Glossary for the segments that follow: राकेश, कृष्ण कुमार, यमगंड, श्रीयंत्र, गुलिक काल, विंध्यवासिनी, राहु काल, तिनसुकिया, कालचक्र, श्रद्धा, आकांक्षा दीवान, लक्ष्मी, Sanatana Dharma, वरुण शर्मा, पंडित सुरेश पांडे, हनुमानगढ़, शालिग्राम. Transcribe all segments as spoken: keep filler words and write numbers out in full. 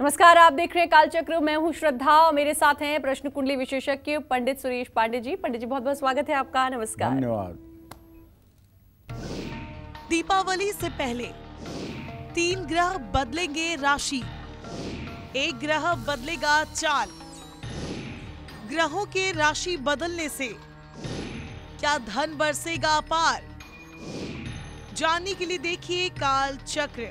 नमस्कार, आप देख रहे हैं कालचक्र। मैं हूं श्रद्धा और मेरे साथ हैं प्रश्न कुंडली विशेषज्ञ पंडित सुरेश पांडे जी। पंडित जी, बहुत बहुत स्वागत है आपका। नमस्कार, धन्यवाद। दीपावली से पहले तीन ग्रह बदलेंगे राशि, एक ग्रह बदलेगा चाल। ग्रहों के राशि बदलने से क्या धन बरसेगा अपार? जानने के लिए देखिए कालचक्र।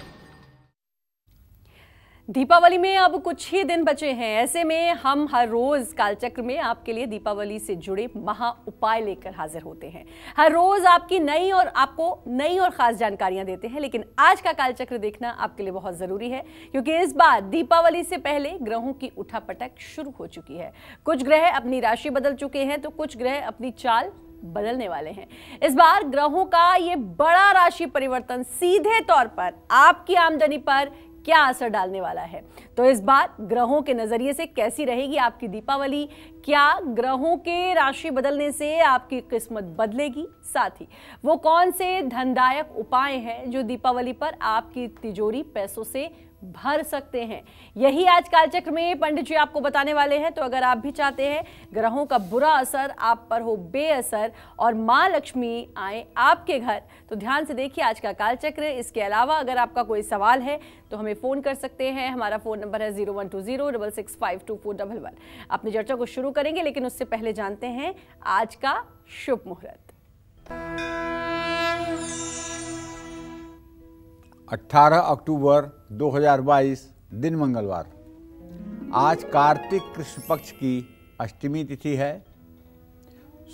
दीपावली में अब कुछ ही दिन बचे हैं, ऐसे में हम हर रोज कालचक्र में आपके लिए दीपावली से जुड़े महा उपाय लेकर हाजिर होते हैं। हर रोज आपकी नई और आपको नई और खास जानकारियां देते हैं, लेकिन आज का कालचक्र देखना आपके लिए बहुत जरूरी है, क्योंकि इस बार दीपावली से पहले ग्रहों की उठापटक शुरू हो चुकी है। कुछ ग्रह अपनी राशि बदल चुके हैं तो कुछ ग्रह अपनी चाल बदलने वाले हैं। इस बार ग्रहों का ये बड़ा राशि परिवर्तन सीधे तौर पर आपकी आमदनी पर क्या असर डालने वाला है? तो इस बार ग्रहों के नजरिए से कैसी रहेगी आपकी दीपावली? क्या ग्रहों के राशि बदलने से आपकी किस्मत बदलेगी? साथ ही वो कौन से धनदायक उपाय हैं जो दीपावली पर आपकी तिजोरी पैसों से भर सकते हैं? यही आज कालचक्र में पंडित जी आपको बताने वाले हैं। तो अगर आप भी चाहते हैं ग्रहों का बुरा असर आप पर हो बेअसर और मां लक्ष्मी आए आपके घर, तो ध्यान से देखिए आज का कालचक्र। इसके अलावा अगर आपका कोई सवाल है तो हमें फ़ोन कर सकते हैं। हमारा फ़ोन नंबर है zero one two zero double six five two four double one. अपनी चर्चा को शुरू करेंगे, लेकिन उससे पहले जानते हैं आज का शुभ मुहूर्त। अठारह अक्टूबर दो हज़ार बाईस, दिन मंगलवार। आज कार्तिक कृष्ण पक्ष की अष्टमी तिथि है।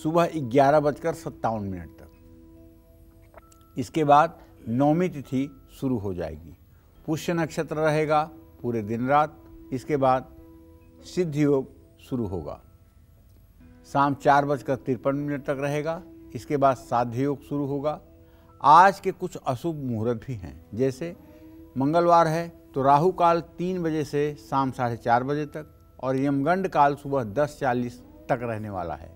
सुबह ग्यारह बजकर सत्तावन मिनट तक, इसके बाद नौमी तिथि शुरू हो जाएगी। पुष्य नक्षत्र रहेगा पूरे दिन रात। इसके बाद सिद्ध योग शुरू होगा, शाम चार बजकर तिरपन मिनट तक रहेगा। इसके बाद साध्य योग शुरू होगा। आज के कुछ अशुभ मुहूर्त भी हैं, जैसे मंगलवार है तो राहु काल तीन बजे से शाम साढ़े चार बजे तक और यमगंड काल सुबह दस चालीस तक रहने वाला है।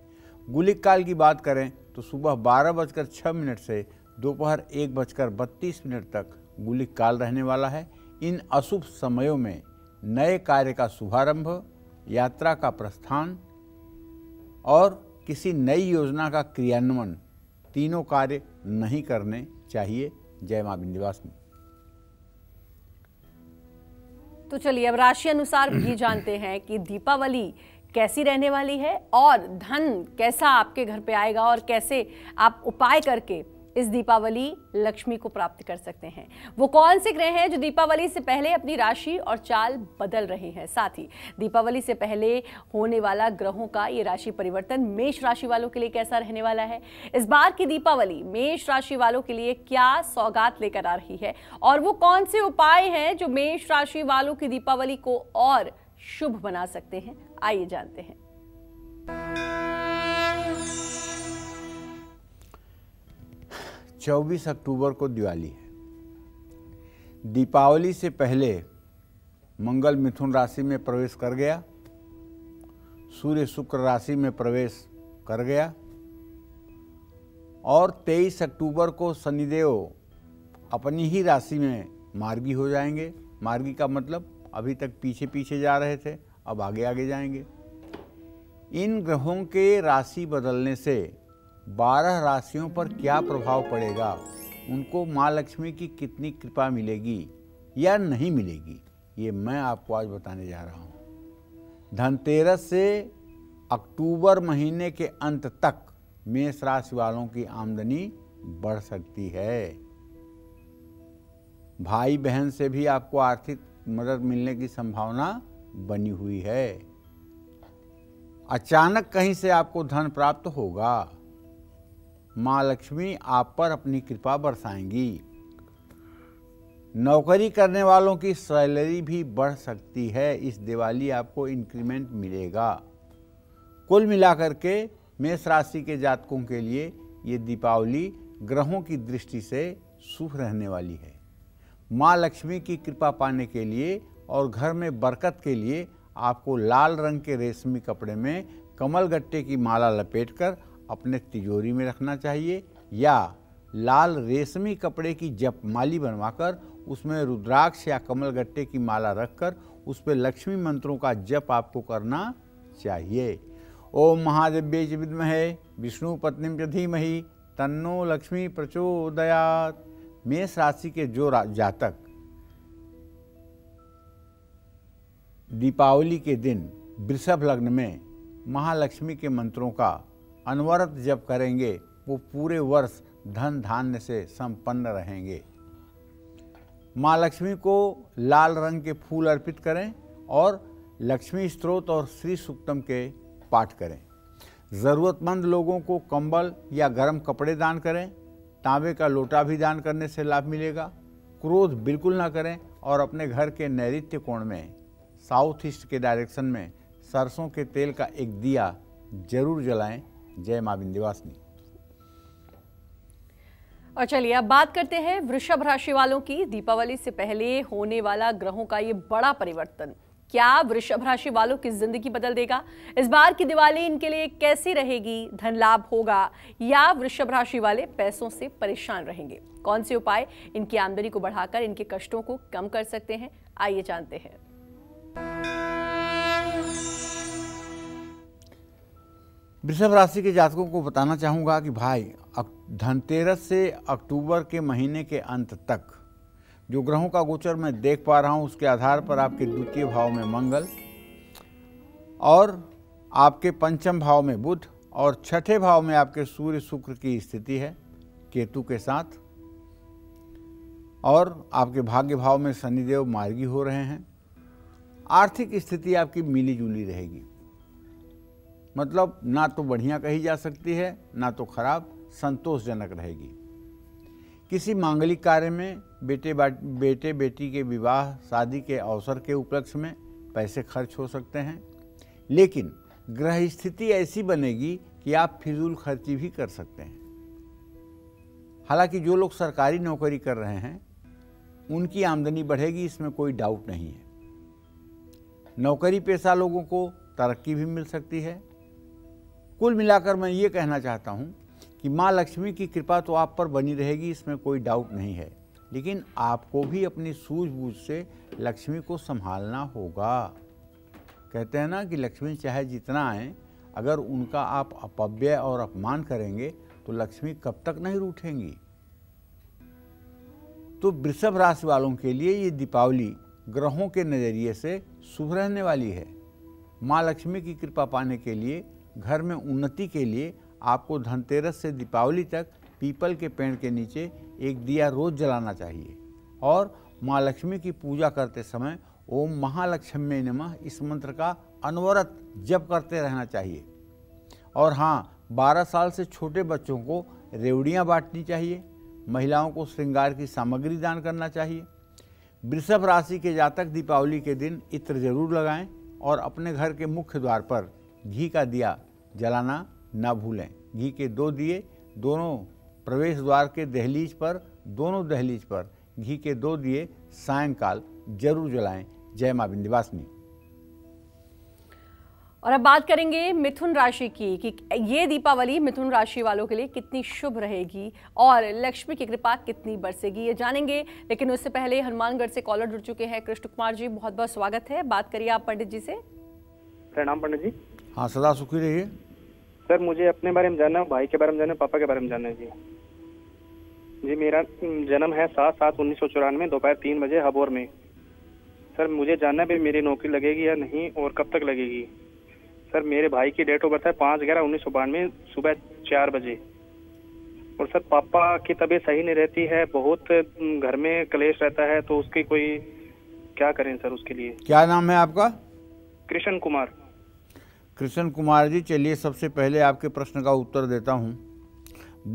गुलिक काल की बात करें तो सुबह बारह बजकर छः मिनट से दोपहर एक बजकर बत्तीस मिनट तक गुलिक काल रहने वाला है। इन अशुभ समयों में नए कार्य का शुभारंभ, यात्रा का प्रस्थान और किसी नई योजना का क्रियान्वयन, तीनों कार्य नहीं करने चाहिए। जय मां विंध्यवासिनी। तो चलिए अब राशि अनुसार भी जानते हैं कि दीपावली कैसी रहने वाली है और धन कैसा आपके घर पे आएगा और कैसे आप उपाय करके इस दीपावली लक्ष्मी को प्राप्त कर सकते हैं। वो कौन से ग्रह हैं जो दीपावली से पहले अपनी राशि और चाल बदल रहे हैं? साथ ही दीपावली से पहले होने वाला ग्रहों का ये राशि परिवर्तन मेष राशि वालों के लिए कैसा रहने वाला है? इस बार की दीपावली मेष राशि वालों के लिए क्या सौगात लेकर आ रही है और वो कौन से उपाय हैं जो मेष राशि वालों की दीपावली को और शुभ बना सकते हैं? आइए जानते हैं। चौबीस अक्टूबर को दिवाली है। दीपावली से पहले मंगल मिथुन राशि में प्रवेश कर गया, सूर्य शुक्र राशि में प्रवेश कर गया और तेईस अक्टूबर को शनिदेव अपनी ही राशि में मार्गी हो जाएंगे। मार्गी का मतलब अभी तक पीछे पीछे जा रहे थे, अब आगे आगे जाएंगे। इन ग्रहों के राशि बदलने से बारह राशियों पर क्या प्रभाव पड़ेगा, उनको माँ लक्ष्मी की कितनी कृपा मिलेगी या नहीं मिलेगी, ये मैं आपको आज बताने जा रहा हूँ। धनतेरस से अक्टूबर महीने के अंत तक मेष राशि वालों की आमदनी बढ़ सकती है। भाई बहन से भी आपको आर्थिक मदद मिलने की संभावना बनी हुई है। अचानक कहीं से आपको धन प्राप्त होगा। माँ लक्ष्मी आप पर अपनी कृपा बरसाएंगी। नौकरी करने वालों की सैलरी भी बढ़ सकती है। इस दिवाली आपको इंक्रीमेंट मिलेगा। कुल मिलाकर के मेष राशि के जातकों के लिए ये दीपावली ग्रहों की दृष्टि से शुभ रहने वाली है। माँ लक्ष्मी की कृपा पाने के लिए और घर में बरकत के लिए आपको लाल रंग के रेशमी कपड़े में कमल गट्टे की माला लपेटकर अपने तिजोरी में रखना चाहिए या लाल रेशमी कपड़े की जपमाली बनवाकर उसमें रुद्राक्ष या कमलगट्टे की माला रखकर उस पर लक्ष्मी मंत्रों का जप आपको करना चाहिए। ओम महादेव्यै च विद्महे विष्णु पत्नीं च धीमहि तन्नो लक्ष्मी प्रचोदयात्। मेष राशि के जो जातक दीपावली के दिन वृषभ लग्न में महालक्ष्मी के मंत्रों का अनवरत जप करेंगे वो पूरे वर्ष धन धान्य से संपन्न रहेंगे। माँ लक्ष्मी को लाल रंग के फूल अर्पित करें और लक्ष्मी स्तोत्र और श्री सूक्तम के पाठ करें। ज़रूरतमंद लोगों को कंबल या गर्म कपड़े दान करें। तांबे का लोटा भी दान करने से लाभ मिलेगा। क्रोध बिल्कुल ना करें और अपने घर के नैऋत्य कोण में साउथ ईस्ट के डायरेक्शन में सरसों के तेल का एक दिया जरूर जलाएं। जय मां विंध्यवासिनी। और चलिए अब बात करते हैं वृषभ राशि वालों की। दीपावली से पहले होने वाला ग्रहों का ये बड़ा परिवर्तन क्या वृषभ राशि वालों की जिंदगी बदल देगा? इस बार की दिवाली इनके लिए कैसी रहेगी? धन लाभ होगा या वृषभ राशि वाले पैसों से परेशान रहेंगे? कौन से उपाय इनकी आमदनी को बढ़ाकर इनके कष्टों को कम कर सकते हैं? आइए जानते हैं। वृषभ राशि के जातकों को बताना चाहूँगा कि भाई धनतेरस से अक्टूबर के महीने के अंत तक जो ग्रहों का गोचर मैं देख पा रहा हूँ उसके आधार पर आपके द्वितीय भाव में मंगल और आपके पंचम भाव में बुध और छठे भाव में आपके सूर्य शुक्र की स्थिति है केतु के साथ, और आपके भाग्य भाव में शनिदेव मार्गी हो रहे हैं। आर्थिक स्थिति आपकी मिली जुली रहेगी, मतलब ना तो बढ़िया कही जा सकती है ना तो खराब, संतोषजनक रहेगी। किसी मांगलिक कार्य में बेटे बेटे बेटी के विवाह शादी के अवसर के उपलक्ष्य में पैसे खर्च हो सकते हैं, लेकिन ग्रह स्थिति ऐसी बनेगी कि आप फिजूल खर्ची भी कर सकते हैं। हालांकि जो लोग सरकारी नौकरी कर रहे हैं उनकी आमदनी बढ़ेगी, इसमें कोई डाउट नहीं है। नौकरी पेशा लोगों को तरक्की भी मिल सकती है। कुल मिलाकर मैं ये कहना चाहता हूँ कि माँ लक्ष्मी की कृपा तो आप पर बनी रहेगी, इसमें कोई डाउट नहीं है, लेकिन आपको भी अपनी सूझबूझ से लक्ष्मी को संभालना होगा। कहते हैं ना कि लक्ष्मी चाहे जितना आए, अगर उनका आप अपव्यय और अपमान करेंगे तो लक्ष्मी कब तक नहीं रूठेंगी। तो वृषभ राशि वालों के लिए ये दीपावली ग्रहों के नज़रिए से शुभ रहने वाली है। माँ लक्ष्मी की कृपा पाने के लिए, घर में उन्नति के लिए आपको धनतेरस से दीपावली तक पीपल के पेड़ के नीचे एक दिया रोज जलाना चाहिए और माँ लक्ष्मी की पूजा करते समय ओम महालक्ष्मी नमः इस मंत्र का अनवरत जप करते रहना चाहिए। और हाँ, बारह साल से छोटे बच्चों को रेवड़ियाँ बांटनी चाहिए। महिलाओं को श्रृंगार की सामग्री दान करना चाहिए। वृषभ राशि के जातक दीपावली के दिन इत्र जरूर लगाएँ और अपने घर के मुख्य द्वार पर घी का दिया जलाना ना भूलें। घी के दो दिए दोनों प्रवेश द्वार के दहलीज पर, दोनों दहलीज पर घी के दो दिए सायंकाल जरूर जलाएं। जय मां विंध्यवासिनी। और अब बात करेंगे मिथुन राशि की कि ये दीपावली मिथुन राशि वालों के लिए कितनी शुभ रहेगी और लक्ष्मी की कृपा कितनी बरसेगी, ये जानेंगे। लेकिन उससे पहले हनुमानगढ़ से कॉलर जुड़ चुके हैं कृष्ण कुमार जी, बहुत बहुत स्वागत है। बात करिए आप पंडित जी से। प्रणाम पंडित जी। हाँ, सदा सुखी रहिए। सर, मुझे अपने बारे में जानना है, भाई के बारे में जानना है, पापा के बारे में जानना है। जी जी मेरा जन्म है सात सात उन्नीस सौ चौरानवे दोपहर तीन बजे हबोर में। सर, मुझे जानना है मेरी नौकरी लगेगी या नहीं और कब तक लगेगी। सर, मेरे भाई की डेट ऑफ बर्थ है पाँच ग्यारह उन्नीस सौ बानवे सुबह चार बजे। और सर, पापा की तबीयत सही नहीं रहती है, बहुत घर में क्लेश रहता है, तो उसकी कोई क्या करें सर उसके लिए? क्या नाम है आपका? कृष्ण कुमार। कृष्ण कुमार जी, चलिए सबसे पहले आपके प्रश्न का उत्तर देता हूँ।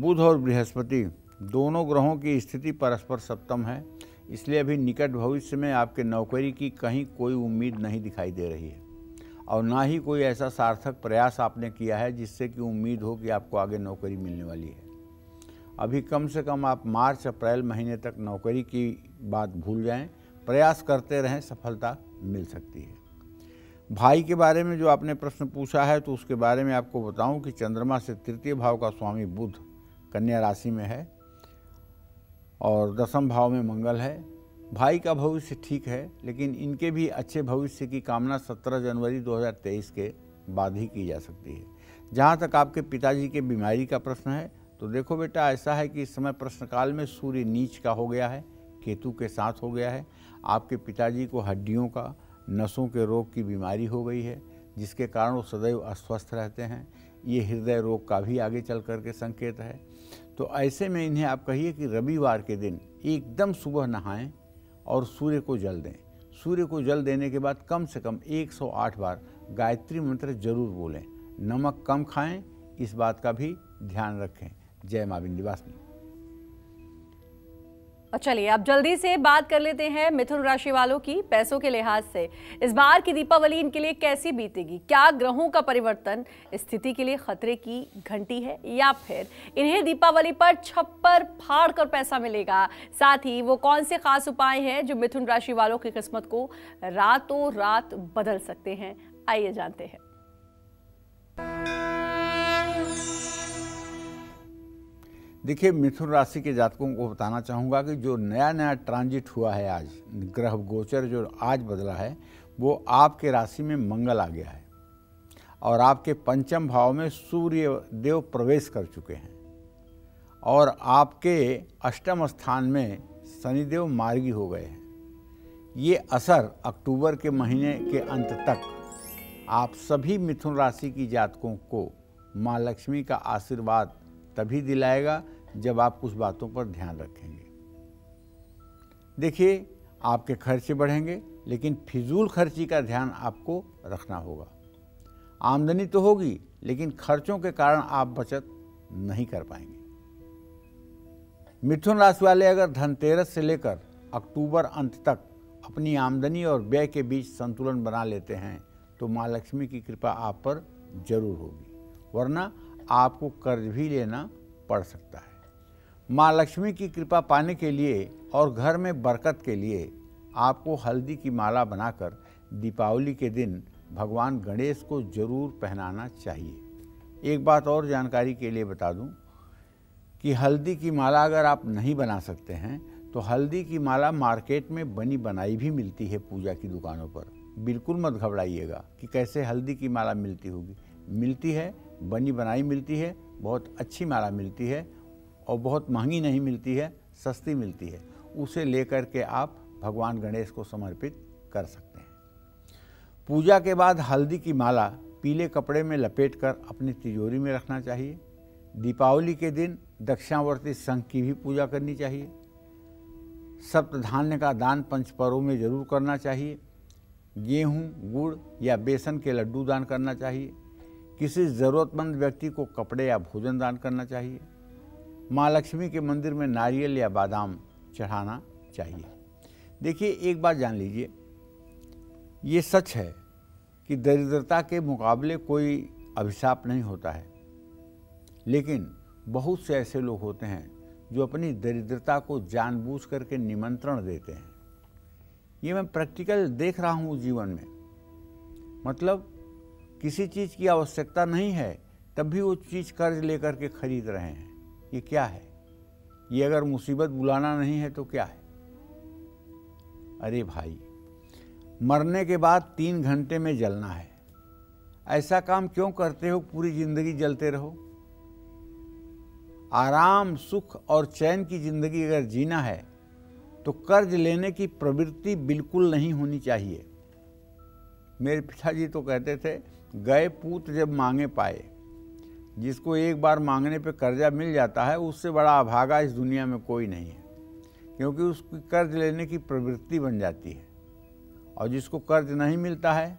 बुध और बृहस्पति दोनों ग्रहों की स्थिति परस्पर सप्तम है, इसलिए अभी निकट भविष्य में आपके नौकरी की कहीं कोई उम्मीद नहीं दिखाई दे रही है और ना ही कोई ऐसा सार्थक प्रयास आपने किया है जिससे कि उम्मीद हो कि आपको आगे नौकरी मिलने वाली है। अभी कम से कम आप मार्च अप्रैल महीने तक नौकरी की बात भूल जाएँ, प्रयास करते रहें, सफलता मिल सकती है। भाई के बारे में जो आपने प्रश्न पूछा है तो उसके बारे में आपको बताऊं कि चंद्रमा से तृतीय भाव का स्वामी बुध कन्या राशि में है और दसम भाव में मंगल है। भाई का भविष्य ठीक है, लेकिन इनके भी अच्छे भविष्य की कामना सत्रह जनवरी दो हज़ार तेईस के बाद ही की जा सकती है। जहाँ तक आपके पिताजी के बीमारी का प्रश्न है, तो देखो बेटा, ऐसा है कि इस समय प्रश्नकाल में सूर्य नीच का हो गया है, केतु के साथ हो गया है। आपके पिताजी को हड्डियों का, नसों के रोग की बीमारी हो गई है, जिसके कारण वो सदैव अस्वस्थ रहते हैं। ये हृदय रोग का भी आगे चल कर के संकेत है। तो ऐसे में इन्हें आप कहिए कि रविवार के दिन एकदम सुबह नहाएं और सूर्य को जल दें। सूर्य को जल देने के बाद कम से कम एक सौ आठ बार गायत्री मंत्र जरूर बोलें। नमक कम खाएं, इस बात का भी ध्यान रखें। जय मां विंध्यवासिनी। और चलिए अब जल्दी से बात कर लेते हैं मिथुन राशि वालों की। पैसों के लिहाज से इस बार की दीपावली इनके लिए कैसी बीतेगी? क्या ग्रहों का परिवर्तन स्थिति के लिए खतरे की घंटी है, या फिर इन्हें दीपावली पर छप्पर फाड़ कर पैसा मिलेगा? साथ ही वो कौन से खास उपाय हैं जो मिथुन राशि वालों की किस्मत को रातों रात बदल सकते हैं? आइए जानते हैं। देखिए, मिथुन राशि के जातकों को बताना चाहूँगा कि जो नया नया ट्रांजिट हुआ है, आज ग्रह गोचर जो आज बदला है, वो आपके राशि में मंगल आ गया है और आपके पंचम भाव में सूर्य देव प्रवेश कर चुके हैं और आपके अष्टम स्थान में शनिदेव मार्गी हो गए हैं। ये असर अक्टूबर के महीने के अंत तक आप सभी मिथुन राशि की जातकों को माँ लक्ष्मी का आशीर्वाद तभी दिलाएगा जब आप कुछ बातों पर ध्यान रखेंगे। देखिए, आपके खर्चे बढ़ेंगे, लेकिन फिजूल खर्ची का ध्यान आपको रखना होगा। आमदनी तो होगी, लेकिन खर्चों के कारण आप बचत नहीं कर पाएंगे। मिथुन राशि वाले अगर धनतेरस से लेकर अक्टूबर अंत तक अपनी आमदनी और व्यय के बीच संतुलन बना लेते हैं तो माँ लक्ष्मी की कृपा आप पर जरूर होगी, वरना आपको कर्ज भी लेना पड़ सकता है। माँ लक्ष्मी की कृपा पाने के लिए और घर में बरकत के लिए आपको हल्दी की माला बनाकर दीपावली के दिन भगवान गणेश को जरूर पहनाना चाहिए। एक बात और जानकारी के लिए बता दूं कि हल्दी की माला अगर आप नहीं बना सकते हैं तो हल्दी की माला मार्केट में बनी बनाई भी मिलती है पूजा की दुकानों पर। बिल्कुल मत घबराइएगा कि कैसे हल्दी की माला मिलती होगी। मिलती है, बनी बनाई मिलती है, बहुत अच्छी माला मिलती है और बहुत महंगी नहीं मिलती है, सस्ती मिलती है। उसे लेकर के आप भगवान गणेश को समर्पित कर सकते हैं। पूजा के बाद हल्दी की माला पीले कपड़े में लपेटकर अपनी तिजोरी में रखना चाहिए। दीपावली के दिन दक्षिणावर्ती शंख की भी पूजा करनी चाहिए। सप्तधान्य का दान पंचपर्वों में जरूर करना चाहिए। गेहूँ, गुड़ या बेसन के लड्डू दान करना चाहिए। किसी ज़रूरतमंद व्यक्ति को कपड़े या भोजन दान करना चाहिए। माँ लक्ष्मी के मंदिर में नारियल या बादाम चढ़ाना चाहिए। देखिए, एक बात जान लीजिए, ये सच है कि दरिद्रता के मुकाबले कोई अभिशाप नहीं होता है, लेकिन बहुत से ऐसे लोग होते हैं जो अपनी दरिद्रता को जानबूझ करके निमंत्रण देते हैं। ये मैं प्रैक्टिकल देख रहा हूँ जीवन में। मतलब किसी चीज़ की आवश्यकता नहीं है, तब भी वो चीज़ कर्ज लेकर के खरीद रहे हैं। ये क्या है? ये अगर मुसीबत बुलाना नहीं है तो क्या है? अरे भाई, मरने के बाद तीन घंटे में जलना है, ऐसा काम क्यों करते हो? पूरी जिंदगी जलते रहो। आराम, सुख और चैन की जिंदगी अगर जीना है तो कर्ज लेने की प्रवृत्ति बिल्कुल नहीं होनी चाहिए। मेरे पिताजी तो कहते थे, गए पूत जब मांगे पाए। जिसको एक बार मांगने पे कर्जा मिल जाता है, उससे बड़ा अभागा इस दुनिया में कोई नहीं है, क्योंकि उसकी कर्ज लेने की प्रवृत्ति बन जाती है। और जिसको कर्ज नहीं मिलता है,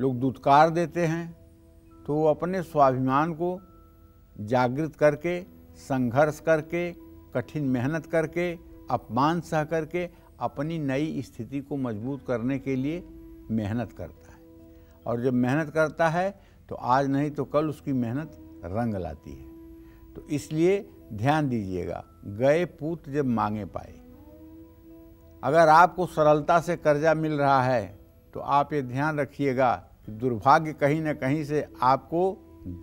लोग दुत्कार देते हैं, तो वो अपने स्वाभिमान को जागृत करके, संघर्ष करके, कठिन मेहनत करके, अपमान सह करके अपनी नई स्थिति को मजबूत करने के लिए मेहनत करता है। और जब मेहनत करता है तो आज नहीं तो कल उसकी मेहनत रंग लाती है। तो इसलिए ध्यान दीजिएगा, गए पूत जब मांगे पाए। अगर आपको सरलता से कर्जा मिल रहा है तो आप ये ध्यान रखिएगा कि दुर्भाग्य कहीं ना कहीं से आपको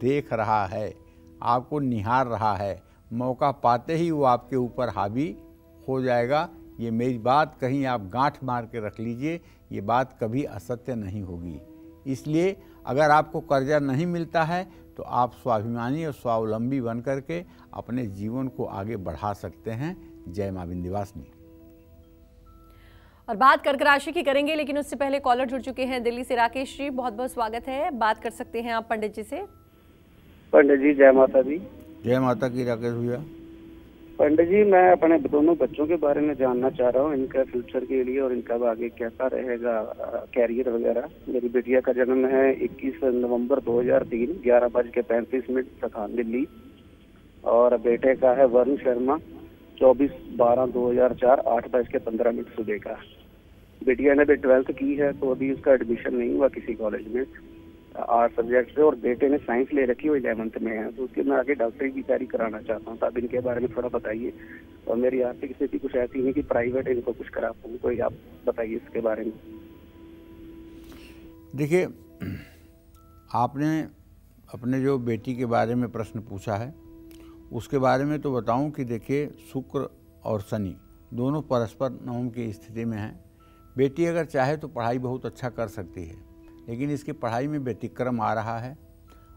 देख रहा है, आपको निहार रहा है। मौका पाते ही वो आपके ऊपर हावी हो जाएगा, ये मेरी बात कहीं आप गांठ मार के रख लीजिए, ये बात कभी असत्य नहीं होगी। इसलिए अगर आपको कर्जा नहीं मिलता है तो आप स्वाभिमानी और स्वावलंबी बन करके अपने जीवन को आगे बढ़ा सकते हैं। जय मां विंध्यवासिनी। और बात कर्क राशि की करेंगे, लेकिन उससे पहले कॉलर जुड़ चुके हैं दिल्ली से। राकेश जी, बहुत बहुत स्वागत है, बात कर सकते हैं आप पंडित जी से। पंडित जी जय माता दी। जय माता की राकेश भैया। पंडित जी, मैं अपने दोनों बच्चों के बारे में जानना चाह रहा हूँ, इनका फ्यूचर के लिए और इनका आगे कैसा रहेगा कैरियर वगैरह। मेरी बिटिया का जन्म है इक्कीस नवंबर दो हज़ार तीन, ग्यारह बज के पैंतीस मिनट सखान दिल्ली, और बेटे का है वरुण शर्मा चौबीस बारह दो हज़ार चार, आठ बज के पंद्रह मिनट सुबह का। बिटिया ने अभी ट्वेल्थ की है तो अभी उसका एडमिशन नहीं हुआ किसी कॉलेज में आर्ट सब्जेक्ट से, और बेटे ने साइंस ले रखी हुई इलेवंथ में है, तो उसके मैं आगे डॉक्टरी की तैयारी कराना चाहता हूँ। तो आप इनके बारे में थोड़ा बताइए, और मेरी आर्थिक स्थिति कुछ ऐसी नहीं कि प्राइवेट इनको कुछ करा पाऊँ, कोई आप बताइए इसके बारे में। देखिए, आपने अपने जो बेटी के बारे में प्रश्न पूछा है उसके बारे में तो बताऊँ कि देखिए, शुक्र और शनि दोनों परस्पर नवम की स्थिति में हैं। बेटी अगर चाहे तो पढ़ाई बहुत अच्छा कर सकती है, लेकिन इसकी पढ़ाई में व्यतिक्रम आ रहा है,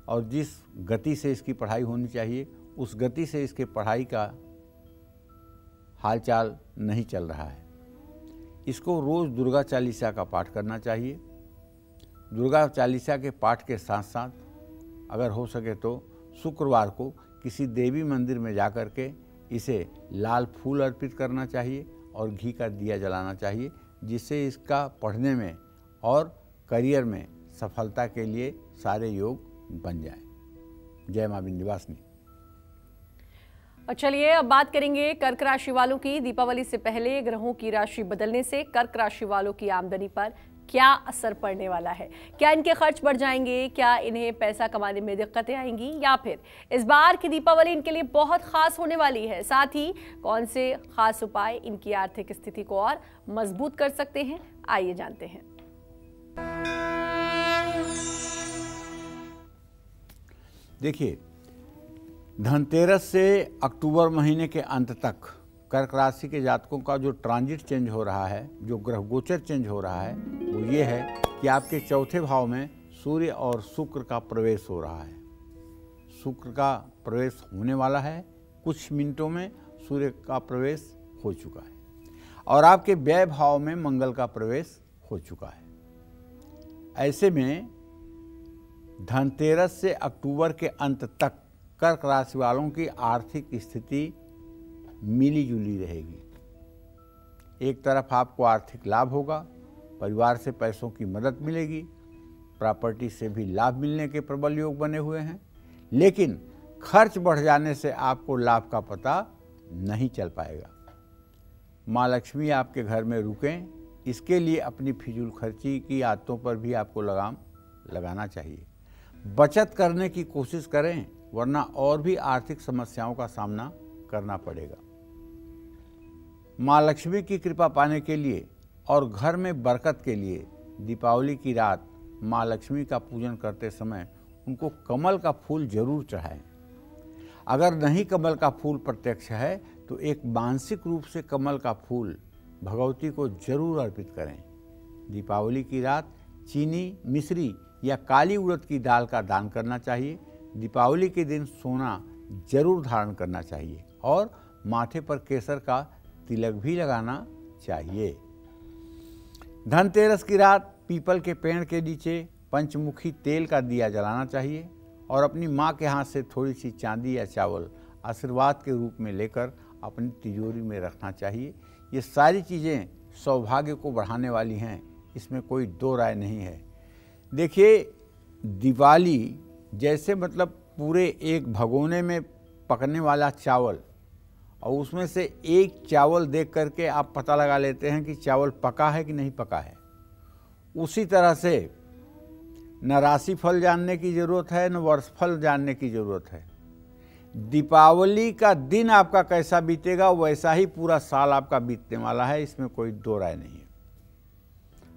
और जिस गति से इसकी पढ़ाई होनी चाहिए उस गति से इसके पढ़ाई का हालचाल नहीं चल रहा है। इसको रोज़ दुर्गा चालीसा का पाठ करना चाहिए। दुर्गा चालीसा के पाठ के साथ साथ अगर हो सके तो शुक्रवार को किसी देवी मंदिर में जा कर के इसे लाल फूल अर्पित करना चाहिए और घी का दिया जलाना चाहिए, जिससे इसका पढ़ने में और करियर में सफलता के लिए सारे योग बन जाएं। जय मां विंध्यवासिनी। और चलिए अब बात करेंगे कर्क राशि वालों की। दीपावली से पहले ग्रहों की राशि बदलने से कर्क राशि वालों की आमदनी पर क्या असर पड़ने वाला है? क्या इनके खर्च बढ़ जाएंगे? क्या इन्हें पैसा कमाने में दिक्कतें आएंगी? या फिर इस बार की दीपावली इनके लिए बहुत खास होने वाली है? साथ ही कौन से खास उपाय इनकी आर्थिक स्थिति को और मजबूत कर सकते हैं, आइए जानते हैं। देखिए, धनतेरस से अक्टूबर महीने के अंत तक कर्क राशि के जातकों का जो ट्रांजिट चेंज हो रहा है, जो ग्रह गोचर चेंज हो रहा है, वो ये है कि आपके चौथे भाव में सूर्य और शुक्र का प्रवेश हो रहा है। शुक्र का प्रवेश होने वाला है, कुछ मिनटों में सूर्य का प्रवेश हो चुका है, और आपके व्यय भाव में मंगल का प्रवेश हो चुका है। ऐसे में धनतेरस से अक्टूबर के अंत तक कर्क राशि वालों की आर्थिक स्थिति मिली जुली रहेगी। एक तरफ आपको आर्थिक लाभ होगा, परिवार से पैसों की मदद मिलेगी, प्रॉपर्टी से भी लाभ मिलने के प्रबल योग बने हुए हैं, लेकिन खर्च बढ़ जाने से आपको लाभ का पता नहीं चल पाएगा। माँ लक्ष्मी आपके घर में रुकें, इसके लिए अपनी फिजूल खर्ची की आदतों पर भी आपको लगाम लगाना चाहिए। बचत करने की कोशिश करें, वरना और भी आर्थिक समस्याओं का सामना करना पड़ेगा। माँ लक्ष्मी की कृपा पाने के लिए और घर में बरकत के लिए दीपावली की रात माँ लक्ष्मी का पूजन करते समय उनको कमल का फूल जरूर चढ़ाएं। अगर नहीं कमल का फूल प्रत्यक्ष है तो एक मानसिक रूप से कमल का फूल भगवती को जरूर अर्पित करें। दीपावली की रात चीनी, मिश्री या काली उड़द की दाल का दान करना चाहिए। दीपावली के दिन सोना जरूर धारण करना चाहिए और माथे पर केसर का तिलक भी लगाना चाहिए। धनतेरस की रात पीपल के पेड़ के नीचे पंचमुखी तेल का दिया जलाना चाहिए और अपनी माँ के हाथ से थोड़ी सी चांदी या चावल आशीर्वाद के रूप में लेकर अपनी तिजोरी में रखना चाहिए। ये सारी चीज़ें सौभाग्य को बढ़ाने वाली हैं, इसमें कोई दो राय नहीं है। देखिए, दिवाली जैसे मतलब पूरे एक भगोने में पकने वाला चावल, और उसमें से एक चावल देख करके आप पता लगा लेते हैं कि चावल पका है कि नहीं पका है। उसी तरह से न राशिफल जानने की ज़रूरत है, न वर्षफल जानने की ज़रूरत है। दीपावली का दिन आपका कैसा बीतेगा, वैसा ही पूरा साल आपका बीतने वाला है, इसमें कोई दो राय नहीं है।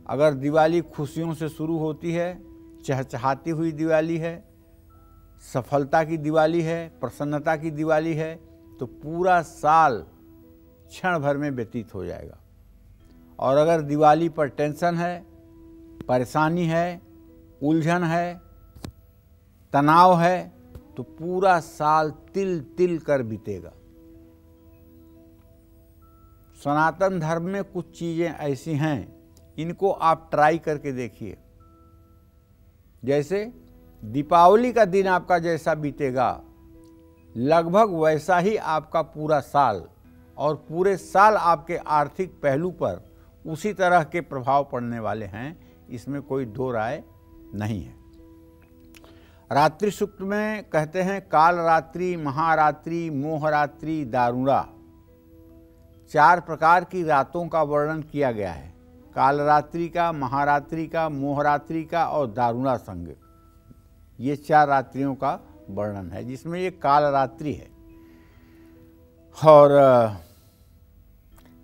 अगर दिवाली खुशियों से शुरू होती है, चहचहाती हुई दिवाली है, सफलता की दिवाली है, प्रसन्नता की दिवाली है, तो पूरा साल क्षण भर में व्यतीत हो जाएगा। और अगर दिवाली पर टेंशन है, परेशानी है, उलझन है, तनाव है, तो पूरा साल तिल तिल कर बीतेगा। सनातन धर्म में कुछ चीज़ें ऐसी हैं, इनको आप ट्राई करके देखिए। जैसे दीपावली का दिन आपका जैसा बीतेगा, लगभग वैसा ही आपका पूरा साल, और पूरे साल आपके आर्थिक पहलू पर उसी तरह के प्रभाव पड़ने वाले हैं, इसमें कोई दो राय नहीं है। रात्रि सूक्त में कहते हैं काल रात्रि, महारात्रि, मोहरात्रि, दारुणा, चार प्रकार की रातों का वर्णन किया गया है। काल रात्रि का, महारात्रि का, मोहरात्रि का और दारुणा संग, ये चार रात्रियों का वर्णन है, जिसमें ये काल रात्रि है। और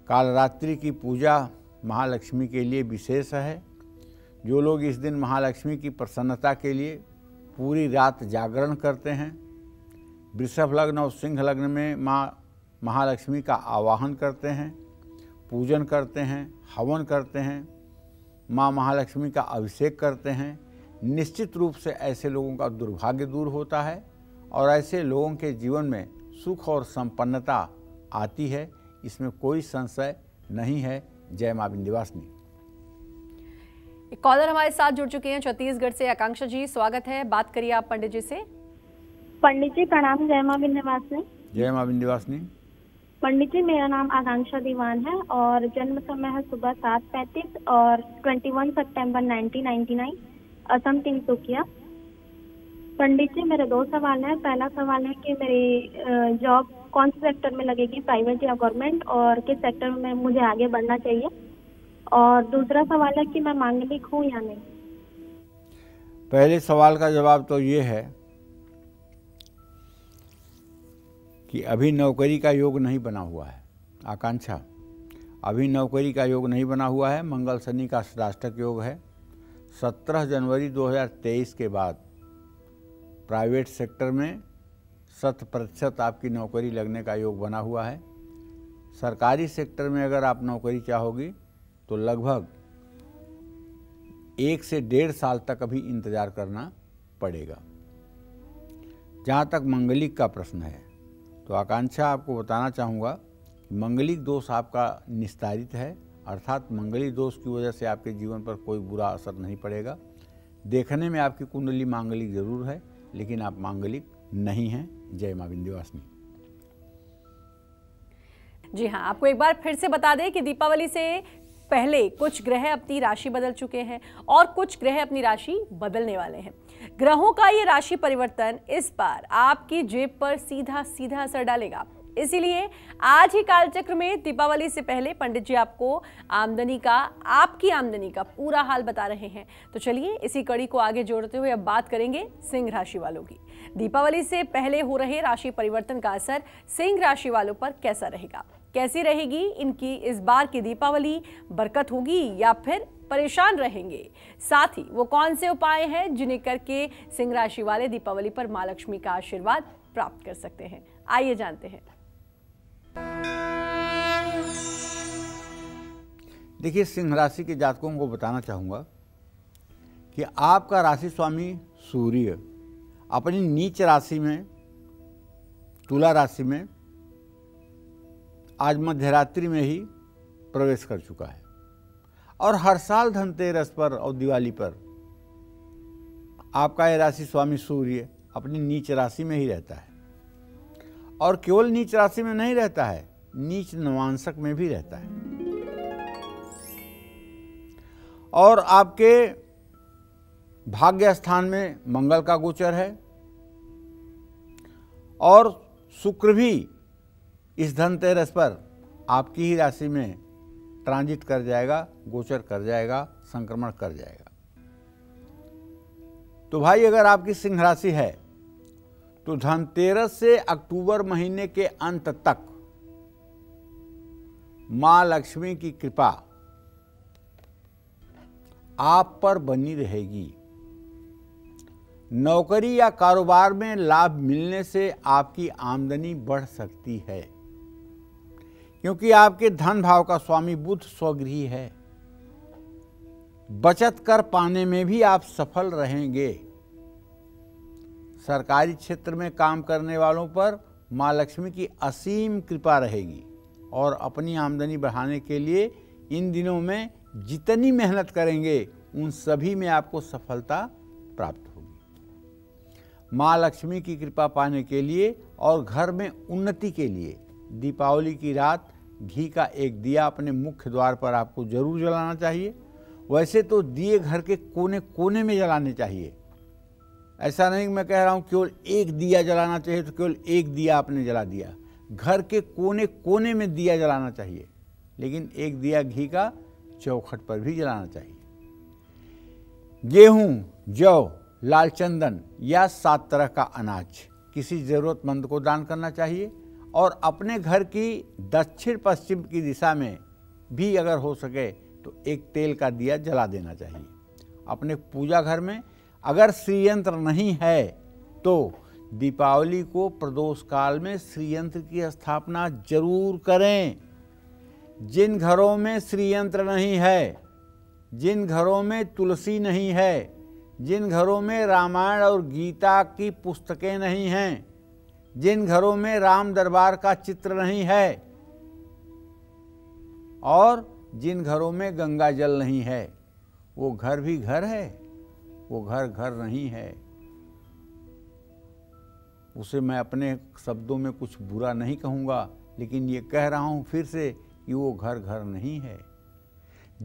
काल रात्रि की पूजा महालक्ष्मी के लिए विशेष है। जो लोग इस दिन महालक्ष्मी की प्रसन्नता के लिए पूरी रात जागरण करते हैं, वृषभ लग्न और सिंह लग्न में माँ महालक्ष्मी का आवाहन करते हैं, पूजन करते हैं, हवन करते हैं, माँ महालक्ष्मी का अभिषेक करते हैं, निश्चित रूप से ऐसे लोगों का दुर्भाग्य दूर होता है और ऐसे लोगों के जीवन में सुख और संपन्नता आती है, इसमें कोई संशय नहीं है। जय मां विंध्यवासिनी। एक कॉलर हमारे साथ जुड़ चुके हैं छत्तीसगढ़ से, आकांक्षा जी स्वागत है, बात करिए आप पंडित जी से। पंडित जी प्रणाम, जय मां विंध्यवासिनी। जय मां विंध्यवासिनी। पंडित जी मेरा नाम आकांक्षा दीवान है और जन्म समय है सुबह सात पैंतीस और twenty one September nineteen ninety nine Assam तिनसुकिया। Pandit ji मेरे दो सवाल हैं। पहला सवाल है कि मेरी जॉब कौन से सेक्टर में लगेगी, प्राइवेट या गवर्नमेंट, और किस सेक्टर में मुझे आगे बढ़ना चाहिए। और दूसरा सवाल है कि मैं मांगलिक हूँ या नहीं। पहले सवाल का जवाब तो ये है कि अभी नौकरी का योग नहीं बना हुआ है। आकांक्षा, अभी नौकरी का योग नहीं बना हुआ है। मंगल शनि का अष्टाष्टक योग है। सत्रह जनवरी दो हज़ार तेईस के बाद प्राइवेट सेक्टर में शत प्रतिशत आपकी नौकरी लगने का योग बना हुआ है। सरकारी सेक्टर में अगर आप नौकरी चाहोगी तो लगभग एक से डेढ़ साल तक अभी इंतज़ार करना पड़ेगा। जहाँ तक मांगलिक का प्रश्न है तो आकांक्षा आपको बताना चाहूँगा, मांगलिक दोष आपका निस्तारित है, अर्थात मांगलिक दोष की वजह से आपके जीवन पर कोई बुरा असर नहीं पड़ेगा। देखने में आपकी कुंडली मांगलिक जरूर है, लेकिन आप मांगलिक नहीं हैं। जय मां विंध्यवासिनी। जी हाँ, आपको एक बार फिर से बता दें कि दीपावली से पहले कुछ ग्रह अपनी राशि बदल चुके हैं और कुछ ग्रह अपनी राशि बदलने वाले हैं। ग्रहों का ये राशि परिवर्तन इस बार आपकी जेब पर सीधा सीधा असर डालेगा। इसीलिए आज ही कालचक्र में दीपावली से पहले पंडित जी आपको आमदनी का, आपकी आमदनी का पूरा हाल बता रहे हैं। तो चलिए इसी कड़ी को आगे जोड़ते हुए अब बात करेंगे सिंह राशि वालों की। दीपावली से पहले हो रहे राशि परिवर्तन का असर सिंह राशि वालों पर कैसा रहेगा, कैसी रहेगी इनकी इस बार की दीपावली, बरकत होगी या फिर परेशान रहेंगे? साथ ही वो कौन से उपाय हैं जिन्हें करके सिंह राशि वाले दीपावली पर मां लक्ष्मी का आशीर्वाद प्राप्त कर सकते हैं? आइए जानते हैं। देखिए, सिंह राशि के जातकों को बताना चाहूँगा कि आपका राशि स्वामी सूर्य अपनी नीच राशि में, तुला राशि में आज मध्यरात्रि में ही प्रवेश कर चुका है। और हर साल धनतेरस पर और दिवाली पर आपका यह राशि स्वामी सूर्य अपनी नीच राशि में ही रहता है। और केवल नीच राशि में नहीं रहता है, नीच नवांशक में भी रहता है। और आपके भाग्य स्थान में मंगल का गोचर है और शुक्र भी इस धनतेरस पर आपकी ही राशि में ट्रांजिट कर जाएगा, गोचर कर जाएगा, संक्रमण कर जाएगा। तो भाई, अगर आपकी सिंह राशि है तो धनतेरस से अक्टूबर महीने के अंत तक मां लक्ष्मी की कृपा आप पर बनी रहेगी। नौकरी या कारोबार में लाभ मिलने से आपकी आमदनी बढ़ सकती है, क्योंकि आपके धन भाव का स्वामी बुध स्वगृही है। बचत कर पाने में भी आप सफल रहेंगे। सरकारी क्षेत्र में काम करने वालों पर माँ लक्ष्मी की असीम कृपा रहेगी और अपनी आमदनी बढ़ाने के लिए इन दिनों में जितनी मेहनत करेंगे उन सभी में आपको सफलता प्राप्त होगी। माँ लक्ष्मी की कृपा पाने के लिए और घर में उन्नति के लिए दीपावली की रात घी का एक दिया अपने मुख्य द्वार पर आपको जरूर जलाना चाहिए। वैसे तो दिए घर के कोने कोने में जलाने चाहिए, ऐसा नहीं मैं कह रहा हूँ केवल एक दिया जलाना चाहिए तो केवल एक दिया आपने जला दिया। घर के कोने कोने में दिया जलाना चाहिए, लेकिन एक दिया घी का चौखट पर भी जलाना चाहिए। गेहूँ, जौ, लाल चंदन या सात तरह का अनाज किसी ज़रूरतमंद को दान करना चाहिए और अपने घर की दक्षिण पश्चिम की दिशा में भी अगर हो सके तो एक तेल का दिया जला देना चाहिए। अपने पूजा घर में अगर श्रीयंत्र नहीं है तो दीपावली को प्रदोष काल में श्रीयंत्र की स्थापना जरूर करें। जिन घरों में श्रीयंत्र नहीं है, जिन घरों में तुलसी नहीं है, जिन घरों में रामायण और गीता की पुस्तकें नहीं हैं, जिन घरों में राम दरबार का चित्र नहीं है और जिन घरों में गंगा जल नहीं है, वो घर भी घर है, वो घर घर नहीं है। उसे मैं अपने शब्दों में कुछ बुरा नहीं कहूँगा, लेकिन ये कह रहा हूँ फिर से कि वो घर घर नहीं है।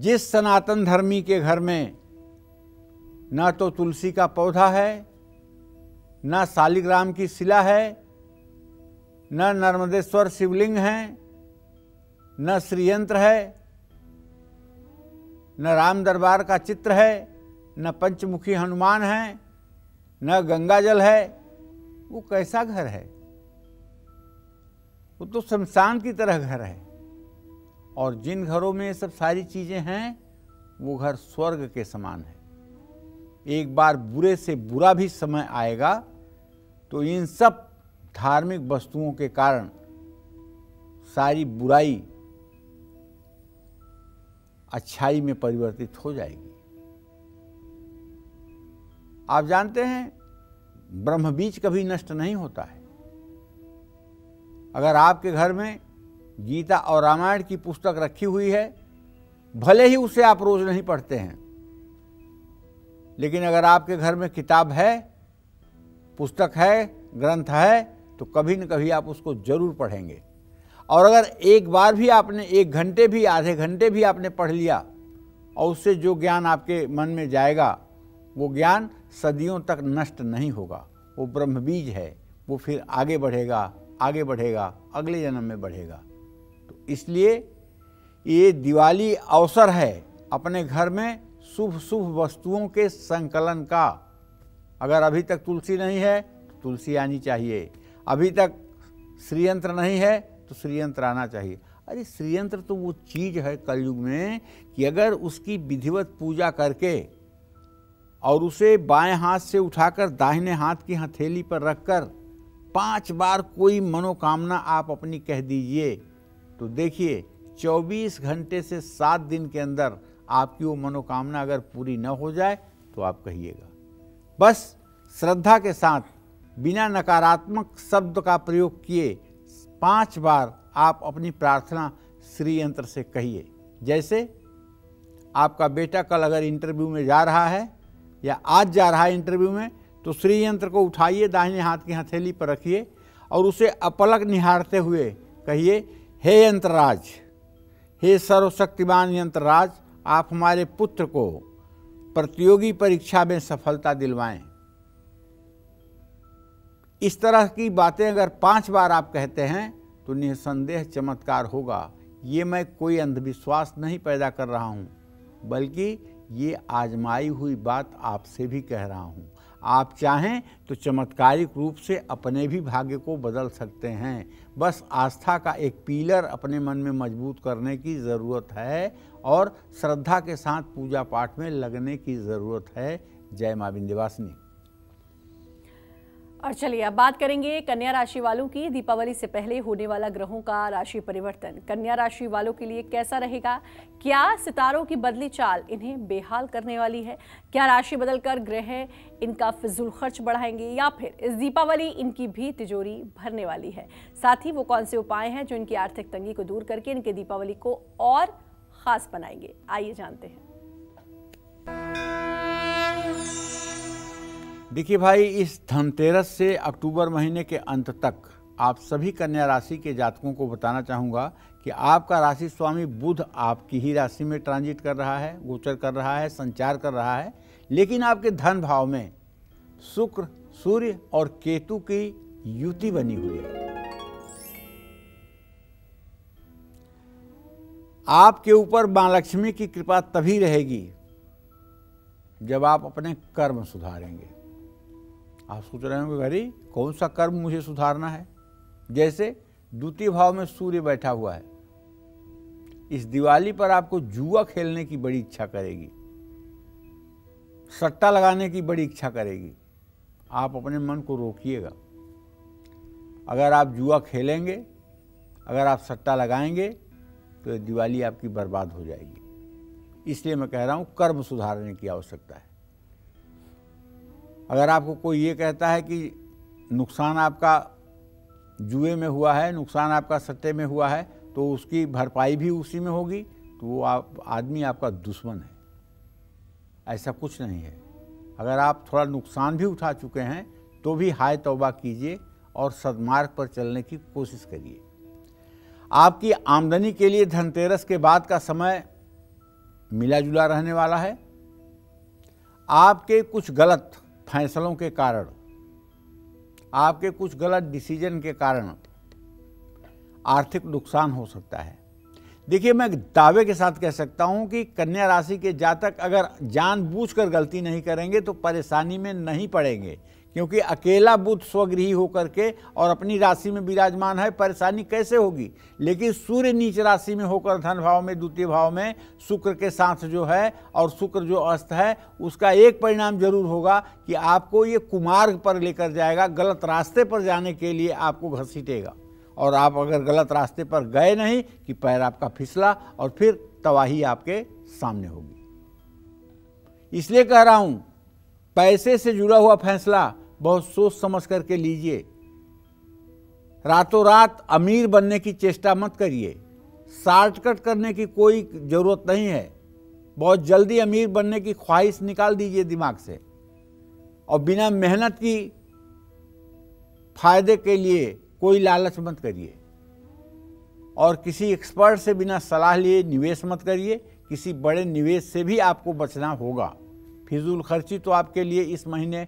जिस सनातन धर्मी के घर में ना तो तुलसी का पौधा है, ना शालिग्राम की शिला है, ना नर्मदेश्वर शिवलिंग है, न श्रीयंत्र है, न राम दरबार का चित्र है, न पंचमुखी हनुमान है, न गंगाजल है, वो कैसा घर है? वो तो शमशान की तरह घर है। और जिन घरों में ये सब सारी चीज़ें हैं वो घर स्वर्ग के समान है। एक बार बुरे से बुरा भी समय आएगा तो इन सब धार्मिक वस्तुओं के कारण सारी बुराई अच्छाई में परिवर्तित हो जाएगी। आप जानते हैं ब्रह्म बीज कभी नष्ट नहीं होता है। अगर आपके घर में गीता और रामायण की पुस्तक रखी हुई है, भले ही उसे आप रोज नहीं पढ़ते हैं, लेकिन अगर आपके घर में किताब है, पुस्तक है, ग्रंथ है, तो कभी न कभी आप उसको जरूर पढ़ेंगे। और अगर एक बार भी आपने एक घंटे भी आधे घंटे भी आपने पढ़ लिया और उससे जो ज्ञान आपके मन में जाएगा वो ज्ञान सदियों तक नष्ट नहीं होगा। वो ब्रह्म बीज है, वो फिर आगे बढ़ेगा आगे बढ़ेगा अगले जन्म में बढ़ेगा। तो इसलिए ये दिवाली अवसर है अपने घर में शुभ शुभ वस्तुओं के संकलन का। अगर अभी तक तुलसी नहीं है तो तुलसी आनी चाहिए, अभी तक श्रीयंत्र नहीं है तो श्रीयंत्र आना चाहिए। अरे श्रीयंत्र तो वो चीज़ है कलयुग में कि अगर उसकी विधिवत पूजा करके और उसे बाएं हाथ से उठाकर दाहिने हाथ की हथेली पर रखकर पांच बार कोई मनोकामना आप अपनी कह दीजिए तो देखिए चौबीस घंटे से सात दिन के अंदर आपकी वो मनोकामना अगर पूरी न हो जाए तो आप कहिएगा। बस श्रद्धा के साथ बिना नकारात्मक शब्द का प्रयोग किए पांच बार आप अपनी प्रार्थना श्रीयंत्र से कहिए। जैसे आपका बेटा कल अगर इंटरव्यू में जा रहा है या आज जा रहा है इंटरव्यू में, तो श्रीयंत्र को उठाइए, दाहिने हाथ की हथेली पर रखिए और उसे अपलक निहारते हुए कहिए, हे यंत्रराज, हे सर्वशक्तिमान यंत्रराज, आप हमारे पुत्र को प्रतियोगी परीक्षा में सफलता दिलवाएं। इस तरह की बातें अगर पांच बार आप कहते हैं तो निसंदेह चमत्कार होगा। ये मैं कोई अंधविश्वास नहीं पैदा कर रहा हूँ, बल्कि ये आजमाई हुई बात आपसे भी कह रहा हूँ। आप चाहें तो चमत्कारिक रूप से अपने भी भाग्य को बदल सकते हैं। बस आस्था का एक पिलर अपने मन में मजबूत करने की ज़रूरत है और श्रद्धा के साथ पूजा पाठ में लगने की ज़रूरत है। जय माँ विंध्यवासिनी। और चलिए अब बात करेंगे कन्या राशि वालों की। दीपावली से पहले होने वाला ग्रहों का राशि परिवर्तन कन्या राशि वालों के लिए कैसा रहेगा? क्या सितारों की बदली चाल इन्हें बेहाल करने वाली है? क्या राशि बदलकर ग्रह इनका फिजूल खर्च बढ़ाएंगे या फिर इस दीपावली इनकी भी तिजोरी भरने वाली है? साथ ही वो कौन से उपाय हैं जो इनकी आर्थिक तंगी को दूर करके इनके दीपावली को और खास बनाएंगे? आइए जानते हैं। देखिए भाई, इस धनतेरस से अक्टूबर महीने के अंत तक आप सभी कन्या राशि के जातकों को बताना चाहूँगा कि आपका राशि स्वामी बुध आपकी ही राशि में ट्रांजिट कर रहा है, गोचर कर रहा है, संचार कर रहा है, लेकिन आपके धन भाव में शुक्र, सूर्य और केतु की युति बनी हुई है। आपके ऊपर मां लक्ष्मी की कृपा तभी रहेगी जब आप अपने कर्म सुधारेंगे। आप सोच रहे होंगे भाई कौन सा कर्म मुझे सुधारना है? जैसे द्वितीय भाव में सूर्य बैठा हुआ है, इस दिवाली पर आपको जुआ खेलने की बड़ी इच्छा करेगी, सट्टा लगाने की बड़ी इच्छा करेगी। आप अपने मन को रोकिएगा। अगर आप जुआ खेलेंगे, अगर आप सट्टा लगाएंगे तो दिवाली आपकी बर्बाद हो जाएगी। इसलिए मैं कह रहा हूँ कर्म सुधारने की आवश्यकता है। अगर आपको कोई ये कहता है कि नुकसान आपका जुए में हुआ है, नुकसान आपका सट्टे में हुआ है, तो उसकी भरपाई भी उसी में होगी, तो वो आप आदमी आपका दुश्मन है। ऐसा कुछ नहीं है। अगर आप थोड़ा नुकसान भी उठा चुके हैं तो भी हाय तौबा कीजिए और सदमार्ग पर चलने की कोशिश करिए। आपकी आमदनी के लिए धनतेरस के बाद का समय मिला जुला रहने वाला है। आपके कुछ गलत फैसलों के कारण, आपके कुछ गलत डिसीजन के कारण आर्थिक नुकसान हो सकता है। देखिए, मैं दावे के साथ कह सकता हूं कि कन्या राशि के जातक अगर जानबूझकर गलती नहीं करेंगे तो परेशानी में नहीं पड़ेंगे, क्योंकि अकेला बुध स्वगृही होकर के और अपनी राशि में विराजमान है, परेशानी कैसे होगी? लेकिन सूर्य नीच राशि में होकर धन भाव में, द्वितीय भाव में शुक्र के साथ जो है, और शुक्र जो अस्त है, उसका एक परिणाम जरूर होगा कि आपको ये कुमार्ग पर लेकर जाएगा, गलत रास्ते पर जाने के लिए आपको घसीटेगा। और आप अगर गलत रास्ते पर गए नहीं कि पैर आपका फिसला और फिर तबाही आपके सामने होगी। इसलिए कह रहा हूँ, पैसे से जुड़ा हुआ फैसला बहुत सोच समझ करके लीजिए। रातों रात अमीर बनने की चेष्टा मत करिए। शॉर्टकट करने की कोई ज़रूरत नहीं है। बहुत जल्दी अमीर बनने की ख्वाहिश निकाल दीजिए दिमाग से और बिना मेहनत की फायदे के लिए कोई लालच मत करिए। और किसी एक्सपर्ट से बिना सलाह लिए निवेश मत करिए। किसी बड़े निवेश से भी आपको बचना होगा। फिजूल खर्ची तो आपके लिए इस महीने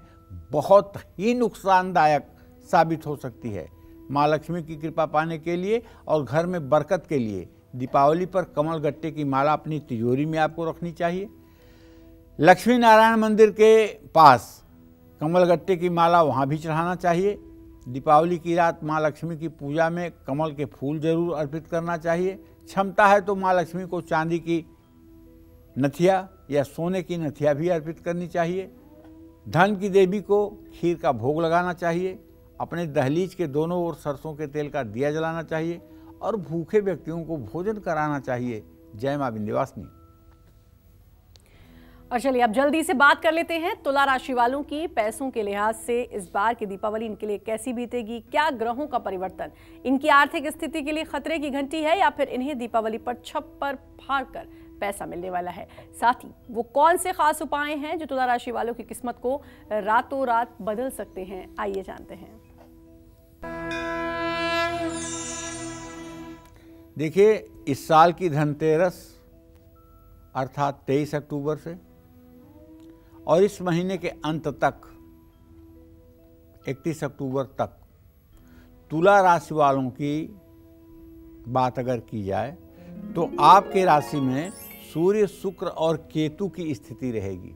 बहुत ही नुकसानदायक साबित हो सकती है। माँ लक्ष्मी की कृपा पाने के लिए और घर में बरकत के लिए दीपावली पर कमल गट्टे की माला अपनी तिजोरी में आपको रखनी चाहिए। लक्ष्मी नारायण मंदिर के पास कमल गट्टे की माला वहाँ भी चढ़ाना चाहिए। दीपावली की रात माँ लक्ष्मी की पूजा में कमल के फूल जरूर अर्पित करना चाहिए। क्षमता है तो माँ लक्ष्मी को चांदी की नथिया या सोने की नथिया भी अर्पित करनी चाहिए। धन की देवी को खीर का भोग लगाना चाहिए। अपने दहलीज के दोनों ओर सरसों के तेल का दिया जलाना चाहिए और भूखे व्यक्तियों को भोजन कराना चाहिए। जय मां विंध्यवासिनी। और चलिए अब जल्दी से बात कर लेते हैं तुला राशि वालों की। पैसों के लिहाज से इस बार की दीपावली इनके लिए कैसी बीतेगी? क्या ग्रहों का परिवर्तन इनकी आर्थिक स्थिति के लिए खतरे की घंटी है या फिर इन्हें दीपावली पर छप्पर फाड़ कर पैसा मिलने वाला है? साथ ही वो कौन से खास उपाय हैं जो तुला राशि वालों की किस्मत को रातों रात बदल सकते हैं? आइए जानते हैं। देखिए, इस साल की धनतेरस अर्थात तेईस अक्टूबर से और इस महीने के अंत तक इकतीस अक्टूबर तक तुला राशि वालों की बात अगर की जाए तो आपके राशि में सूर्य, शुक्र और केतु की स्थिति रहेगी।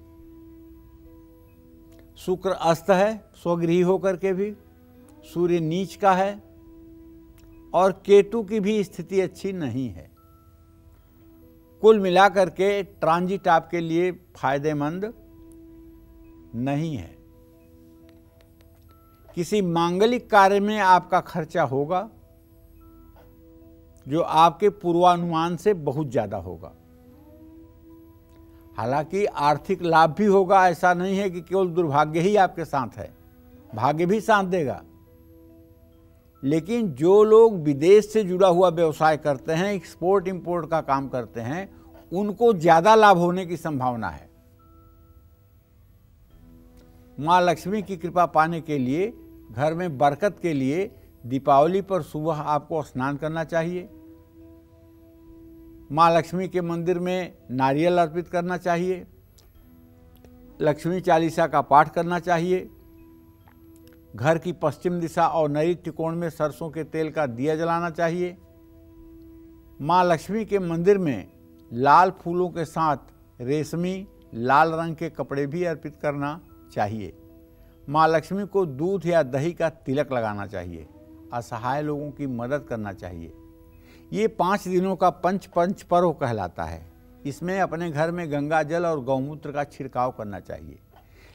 शुक्र अस्त है स्वगृही होकर के भी, सूर्य नीच का है और केतु की भी स्थिति अच्छी नहीं है। कुल मिलाकर के ट्रांजिट आपके लिए फायदेमंद नहीं है। किसी मांगलिक कार्य में आपका खर्चा होगा जो आपके पूर्वानुमान से बहुत ज़्यादा होगा। हालांकि आर्थिक लाभ भी होगा, ऐसा नहीं है कि केवल दुर्भाग्य ही आपके साथ है, भाग्य भी साथ देगा। लेकिन जो लोग विदेश से जुड़ा हुआ व्यवसाय करते हैं, एक्सपोर्ट इंपोर्ट का काम करते हैं, उनको ज़्यादा लाभ होने की संभावना है। माँ लक्ष्मी की कृपा पाने के लिए, घर में बरकत के लिए दीपावली पर सुबह आपको स्नान करना चाहिए। माँ लक्ष्मी के मंदिर में नारियल अर्पित करना चाहिए, लक्ष्मी चालीसा का पाठ करना चाहिए। घर की पश्चिम दिशा और नैऋत्य त्रिकोण में सरसों के तेल का दिया जलाना चाहिए। माँ लक्ष्मी के मंदिर में लाल फूलों के साथ रेशमी लाल रंग के कपड़े भी अर्पित करना चाहिए। माँ लक्ष्मी को दूध या दही का तिलक लगाना चाहिए। असहाय लोगों की मदद करना चाहिए। ये पाँच दिनों का पंच पंच पर्व कहलाता है। इसमें अपने घर में गंगा जल और गौमूत्र का छिड़काव करना चाहिए।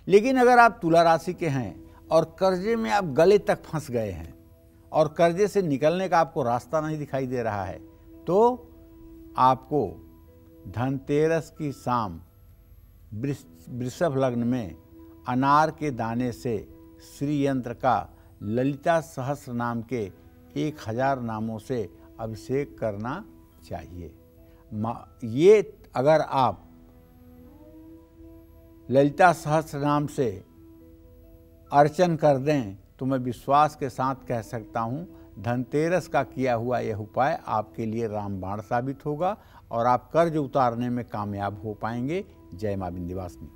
लेकिन अगर आप तुला राशि के हैं और कर्जे में आप गले तक फंस गए हैं और कर्जे से निकलने का आपको रास्ता नहीं दिखाई दे रहा है, तो आपको धनतेरस की शाम वृषभ लग्न में अनार के दाने से श्री यंत्र का ललिता सहस्र नाम के एक हज़ार नामों से अभिषेक करना चाहिए। ये अगर आप ललिता सहस्र नाम से अर्चन कर दें तो मैं विश्वास के साथ कह सकता हूँ धनतेरस का किया हुआ यह उपाय आपके लिए रामबाण साबित होगा और आप कर्ज उतारने में कामयाब हो पाएंगे। जय मां विंध्यवासिनी।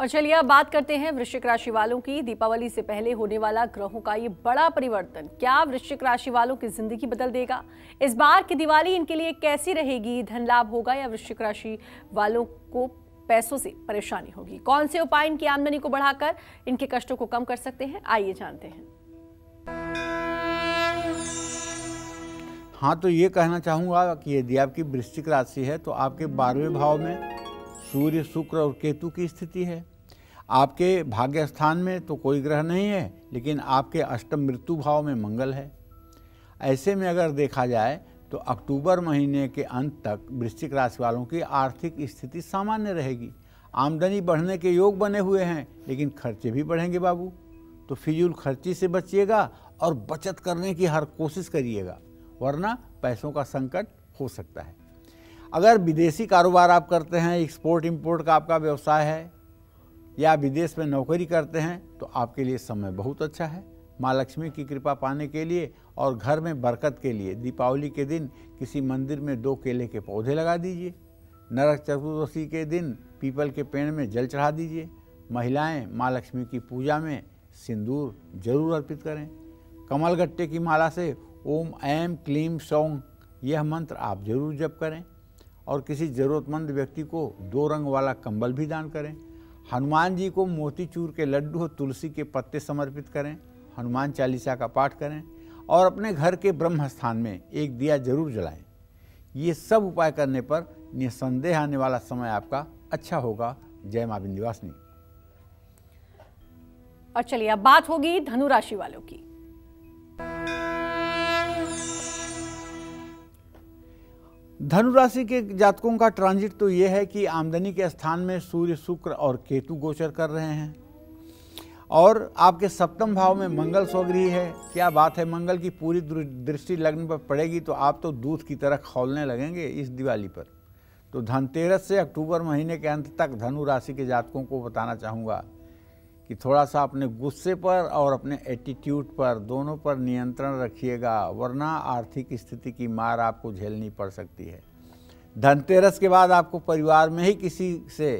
और चलिए अब बात करते हैं वृश्चिक राशि वालों की। दीपावली से पहले होने वाला ग्रहों का ये बड़ा परिवर्तन क्या वृश्चिक राशि वालों की जिंदगी बदल देगा? इस बार की दिवाली इनके लिए कैसी रहेगी? धन लाभ होगा या वृश्चिक राशि वालों को पैसों से परेशानी होगी? कौन से उपाय इनकी आमदनी को बढ़ाकर इनके कष्टों को कम कर सकते हैं? आइए जानते हैं। हाँ, तो ये कहना चाहूँगा कि यदि आपकी वृश्चिक राशि है तो आपके बारहवें भाव में सूर्य, शुक्र और केतु की स्थिति है। आपके भाग्य स्थान में तो कोई ग्रह नहीं है, लेकिन आपके अष्टम मृत्यु भाव में मंगल है। ऐसे में अगर देखा जाए तो अक्टूबर महीने के अंत तक वृश्चिक राशि वालों की आर्थिक स्थिति सामान्य रहेगी। आमदनी बढ़ने के योग बने हुए हैं, लेकिन खर्चे भी बढ़ेंगे बाबू। तो फिजूल खर्ची से बचिएगा और बचत करने की हर कोशिश करिएगा, वरना पैसों का संकट हो सकता है। अगर विदेशी कारोबार आप करते हैं, एक्सपोर्ट इंपोर्ट का आपका व्यवसाय है या विदेश में नौकरी करते हैं, तो आपके लिए समय बहुत अच्छा है। माँ लक्ष्मी की कृपा पाने के लिए और घर में बरकत के लिए दीपावली के दिन किसी मंदिर में दो केले के पौधे लगा दीजिए। नरक चतुर्दशी के दिन पीपल के पेड़ में जल चढ़ा दीजिए। महिलाएं माँ लक्ष्मी की पूजा में सिंदूर जरूर अर्पित करें। कमल गट्टे की माला से ओम ऐम क्लीम सौम यह मंत्र आप जरूर जप करें और किसी ज़रूरतमंद व्यक्ति को दो रंग वाला कंबल भी दान करें। हनुमान जी को मोतीचूर के लड्डू और तुलसी के पत्ते समर्पित करें। हनुमान चालीसा का पाठ करें और अपने घर के ब्रह्म स्थान में एक दिया जरूर जलाएं। ये सब उपाय करने पर निसंदेह आने वाला समय आपका अच्छा होगा। जय मां विंध्यवासिनी। और चलिए अब बात होगी धनु राशि वालों की। धनु राशि के जातकों का ट्रांजिट तो ये है कि आमदनी के स्थान में सूर्य, शुक्र और केतु गोचर कर रहे हैं और आपके सप्तम भाव में मंगल स्वगृही है। क्या बात है, मंगल की पूरी दृष्टि लग्न पर पड़ेगी तो आप तो दूध की तरह खौलने लगेंगे इस दिवाली पर। तो धनतेरस से अक्टूबर महीने के अंत तक धनु राशि के जातकों को बताना चाहूँगा कि थोड़ा सा अपने गुस्से पर और अपने एटीट्यूड पर, दोनों पर नियंत्रण रखिएगा, वरना आर्थिक स्थिति की मार आपको झेलनी पड़ सकती है। धनतेरस के बाद आपको परिवार में ही किसी से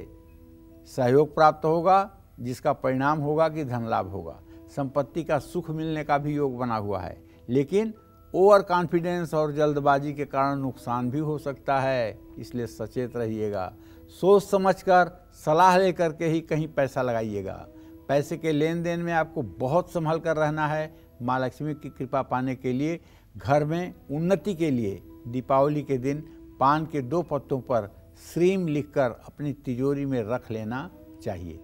सहयोग प्राप्त होगा, जिसका परिणाम होगा कि धन लाभ होगा। संपत्ति का सुख मिलने का भी योग बना हुआ है, लेकिन ओवर कॉन्फिडेंस और जल्दबाजी के कारण नुकसान भी हो सकता है, इसलिए सचेत रहिएगा। सोच समझकर, सलाह लेकर के ही कहीं पैसा लगाइएगा। पैसे के लेन देन में आपको बहुत संभल कर रहना है। माँ लक्ष्मी की कृपा पाने के लिए, घर में उन्नति के लिए दीपावली के दिन पान के दो पत्तों पर श्रीम लिखकर अपनी तिजोरी में रख लेना चाहिए।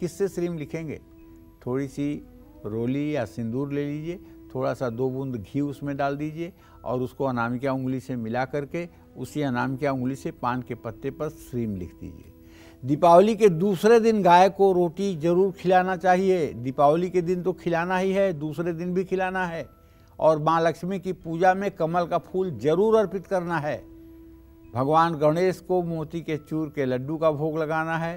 किससे श्रीम लिखेंगे? थोड़ी सी रोली या सिंदूर ले लीजिए, थोड़ा सा दो बूंद घी उसमें डाल दीजिए और उसको अनामिका उंगली से मिला करके उसी अनामिका उंगली से पान के पत्ते पर श्रीम लिख दीजिए। दीपावली के दूसरे दिन गाय को रोटी जरूर खिलाना चाहिए। दीपावली के दिन तो खिलाना ही है, दूसरे दिन भी खिलाना है। और माँ लक्ष्मी की पूजा में कमल का फूल जरूर अर्पित करना है। भगवान गणेश को मोती के चूर के लड्डू का भोग लगाना है।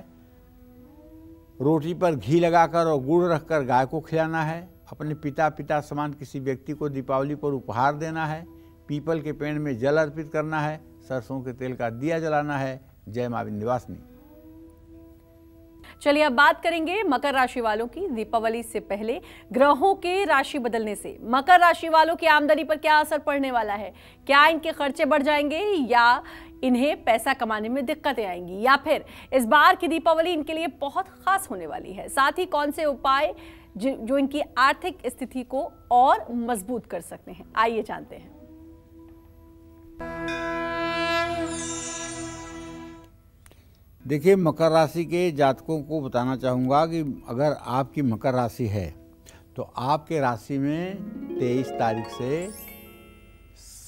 रोटी पर घी लगाकर और गुड़ रखकर गाय को खिलाना है। अपने पिता पिता समान किसी व्यक्ति को दीपावली पर उपहार देना है। पीपल के पेड़ में जल अर्पित करना है। सरसों के तेल का दिया जलाना है। जय मां विंध्यवासिनी। चलिए अब बात करेंगे मकर राशि वालों की। दीपावली से पहले ग्रहों के राशि बदलने से मकर राशि वालों की आमदनी पर क्या असर पड़ने वाला है? क्या इनके खर्चे बढ़ जाएंगे या इन्हें पैसा कमाने में दिक्कतें आएंगी, या फिर इस बार की दीपावली इनके लिए बहुत खास होने वाली है? साथ ही कौन से उपाय जो इनकी आर्थिक स्थिति को और मजबूत कर सकते हैं, आइए जानते हैं। देखिए, मकर राशि के जातकों को बताना चाहूँगा कि अगर आपकी मकर राशि है तो आपके राशि में तेईस तारीख से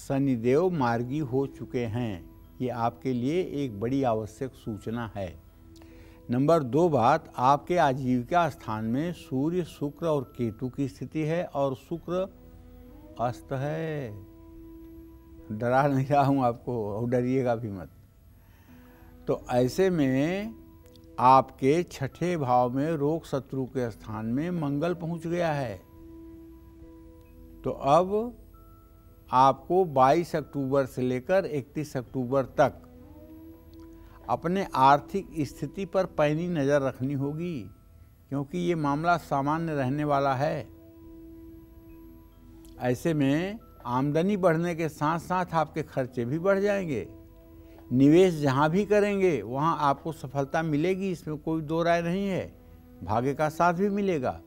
शनिदेव मार्गी हो चुके हैं। ये आपके लिए एक बड़ी आवश्यक सूचना है। नंबर दो बात, आपके आजीविका स्थान में सूर्य, शुक्र और केतु की स्थिति है और शुक्र अस्त है। डरा नहीं रहा हूँ आपको और डरिएगा भी मत। तो ऐसे में आपके छठे भाव में रोग शत्रु के स्थान में मंगल पहुँच गया है। तो अब आपको बाईस अक्टूबर से लेकर इकतीस अक्टूबर तक अपने आर्थिक स्थिति पर पैनी नज़र रखनी होगी, क्योंकि ये मामला सामान्य रहने वाला है। ऐसे में आमदनी बढ़ने के साथ साथ आपके खर्चे भी बढ़ जाएंगे। निवेश जहाँ भी करेंगे वहाँ आपको सफलता मिलेगी, इसमें कोई दो राय नहीं है। भाग्य का साथ भी मिलेगा।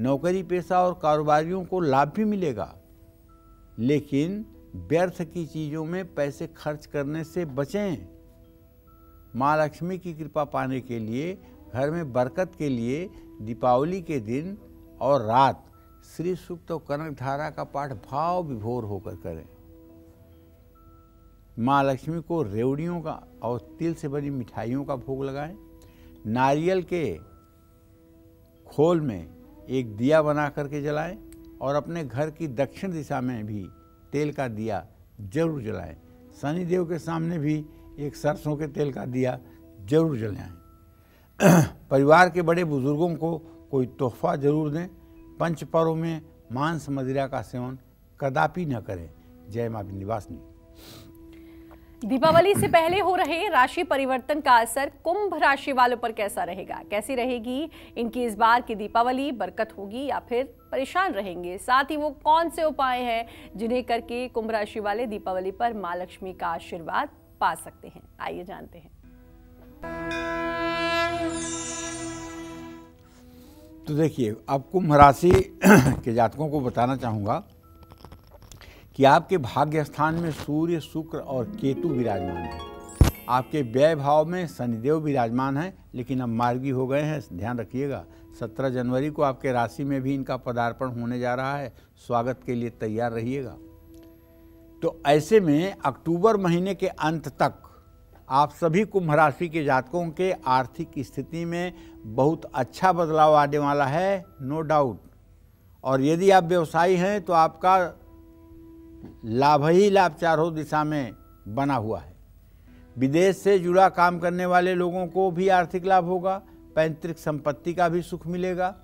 नौकरी पेशा और कारोबारियों को लाभ भी मिलेगा। लेकिन व्यर्थ की चीज़ों में पैसे खर्च करने से बचें। माँ लक्ष्मी की कृपा पाने के लिए, घर में बरकत के लिए दीपावली के दिन और रात श्री सूक्त और कनक धारा का पाठ भाव विभोर होकर करें। माँ लक्ष्मी को रेवड़ियों का और तिल से बनी मिठाइयों का भोग लगाएं। नारियल के खोल में एक दिया बना करके जलाएं और अपने घर की दक्षिण दिशा में भी तेल का दिया जरूर जलाएं। शनिदेव के सामने भी एक सरसों के तेल का दिया जरूर जलाएं। परिवार के बड़े बुजुर्गों को कोई तोहफा जरूर दें। पंच पर्व में मांस मदिरा का सेवन कदापि न करें। जय मां विंध्यवासिनी। दीपावली से पहले हो रहे राशि परिवर्तन का असर कुंभ राशि वालों पर कैसा रहेगा, कैसी रहेगी इनकी इस बार की दीपावली? बरकत होगी या फिर परेशान रहेंगे? साथ ही वो कौन से उपाय हैं जिन्हें करके कुंभ राशि वाले दीपावली पर माँ लक्ष्मी का आशीर्वाद पा सकते हैं, आइए जानते हैं। तो देखिए, अब कुंभ राशि के जातकों को बताना चाहूँगा कि आपके भाग्य स्थान में सूर्य, शुक्र और केतु विराजमान हैं। आपके व्यय भाव में शनिदेव विराजमान हैं, लेकिन अब मार्गी हो गए हैं, ध्यान रखिएगा। सत्रह जनवरी को आपके राशि में भी इनका पदार्पण होने जा रहा है, स्वागत के लिए तैयार रहिएगा। तो ऐसे में अक्टूबर महीने के अंत तक आप सभी कुंभ राशि के जातकों के आर्थिक स्थिति में बहुत अच्छा बदलाव आने वाला है, नो डाउट। और यदि आप व्यवसायी हैं तो आपका लाभ ही लाभ चारों दिशा में बना हुआ है। विदेश से जुड़ा काम करने वाले लोगों को भी आर्थिक लाभ होगा। पैतृक संपत्ति का भी सुख मिलेगा।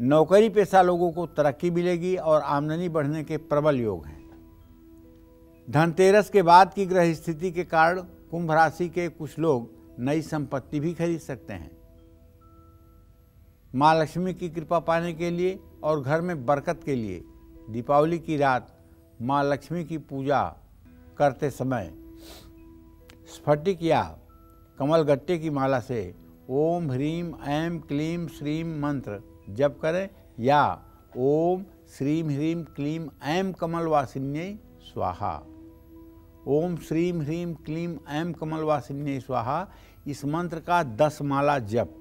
नौकरी पेशा लोगों को तरक्की मिलेगी और आमदनी बढ़ने के प्रबल योग हैं। धनतेरस के बाद की ग्रह स्थिति के कारण कुंभ राशि के कुछ लोग नई संपत्ति भी खरीद सकते हैं। माँ लक्ष्मी की कृपा पाने के लिए और घर में बरकत के लिए दीपावली की रात माँ लक्ष्मी की पूजा करते समय स्फटिक या कमल गट्टे की माला से ओम ह्रीम ऐम क्लीम श्रीम मंत्र जप करें या ओम श्रीम ह्रीम क्लीम ऐम कमलवासिन्यै स्वाहा, ओम श्रीम ह्रीम क्लीम ऐम कमलवासिन्यै स्वाहा, इस मंत्र का दस माला जप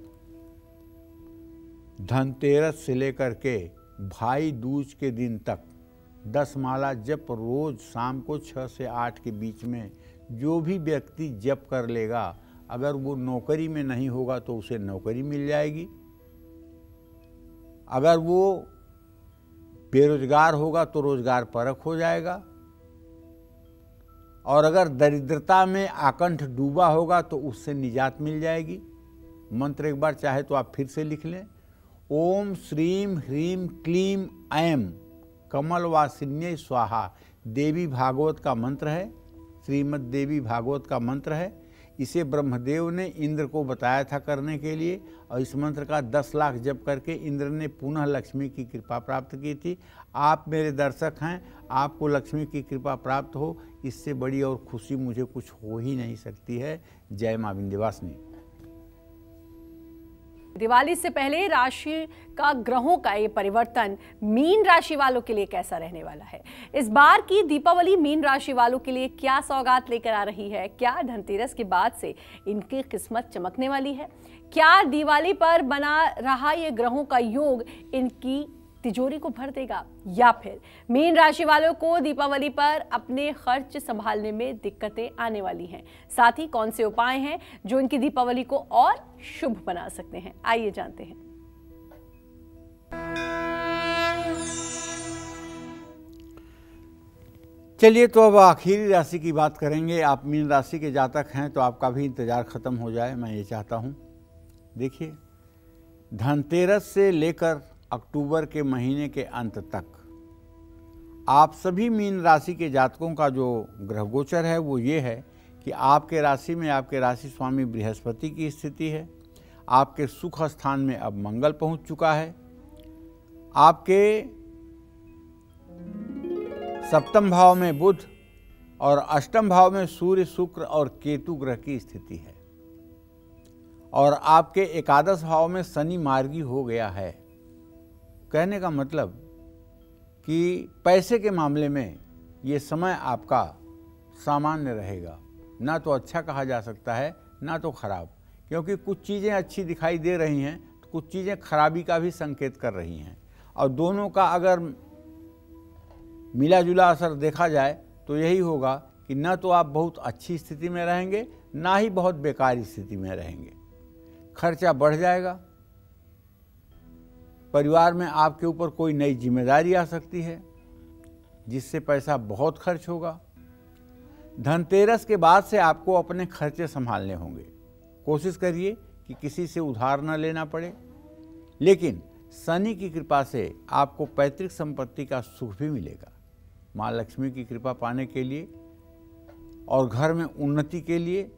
धनतेरस से लेकर के भाई दूज के दिन तक दस माला जप रोज शाम को छः से आठ के बीच में जो भी व्यक्ति जप कर लेगा, अगर वो नौकरी में नहीं होगा तो उसे नौकरी मिल जाएगी, अगर वो बेरोजगार होगा तो रोजगार परक हो जाएगा, और अगर दरिद्रता में आकंठ डूबा होगा तो उससे निजात मिल जाएगी। मंत्र एक बार चाहे तो आप फिर से लिख लें, ओम श्रीम ह्रीम क्लीम ऐम कमलवासिन्यै स्वाहा। देवी भागवत का मंत्र है, श्रीमद् देवी भागवत का मंत्र है। इसे ब्रह्मदेव ने इंद्र को बताया था करने के लिए, और इस मंत्र का दस लाख जप करके इंद्र ने पुनः लक्ष्मी की कृपा प्राप्त की थी। आप मेरे दर्शक हैं, आपको लक्ष्मी की कृपा प्राप्त हो, इससे बड़ी और खुशी मुझे कुछ हो ही नहीं सकती है। जय मां विंध्यवासिनी। दिवाली से पहले राशि का ग्रहों का ये परिवर्तन मीन राशि वालों के लिए कैसा रहने वाला है? इस बार की दीपावली मीन राशि वालों के लिए क्या सौगात लेकर आ रही है? क्या धनतेरस के बाद से इनकी किस्मत चमकने वाली है? क्या दिवाली पर बना रहा ये ग्रहों का योग इनकी तिजोरी को भर देगा, या फिर मीन राशि वालों को दीपावली पर अपने खर्च संभालने में दिक्कतें आने वाली हैं? साथ ही कौन से उपाय हैं जो इनकी दीपावली को और शुभ बना सकते हैं, आइए जानते हैं। चलिए तो अब आखिरी राशि की बात करेंगे। आप मीन राशि के जातक हैं तो आपका भी इंतजार खत्म हो जाए, मैं ये चाहता हूँ। देखिए, धनतेरस से लेकर अक्टूबर के महीने के अंत तक आप सभी मीन राशि के जातकों का जो ग्रह गोचर है वो ये है कि आपके राशि में आपके राशि स्वामी बृहस्पति की स्थिति है, आपके सुख स्थान में अब मंगल पहुंच चुका है, आपके सप्तम भाव में बुध और अष्टम भाव में सूर्य शुक्र और केतु ग्रह की स्थिति है, और आपके एकादश भाव में शनि मार्गी हो गया है। कहने का मतलब कि पैसे के मामले में ये समय आपका सामान्य रहेगा, ना तो अच्छा कहा जा सकता है ना तो खराब, क्योंकि कुछ चीज़ें अच्छी दिखाई दे रही हैं तो कुछ चीज़ें खराबी का भी संकेत कर रही हैं, और दोनों का अगर मिला जुला असर देखा जाए तो यही होगा कि ना तो आप बहुत अच्छी स्थिति में रहेंगे ना ही बहुत बेकार स्थिति में रहेंगे। खर्चा बढ़ जाएगा, परिवार में आपके ऊपर कोई नई जिम्मेदारी आ सकती है जिससे पैसा बहुत खर्च होगा। धनतेरस के बाद से आपको अपने खर्चे संभालने होंगे, कोशिश करिए कि किसी से उधार न लेना पड़े, लेकिन शनि की कृपा से आपको पैतृक संपत्ति का सुख भी मिलेगा। माँ लक्ष्मी की कृपा पाने के लिए और घर में उन्नति के लिए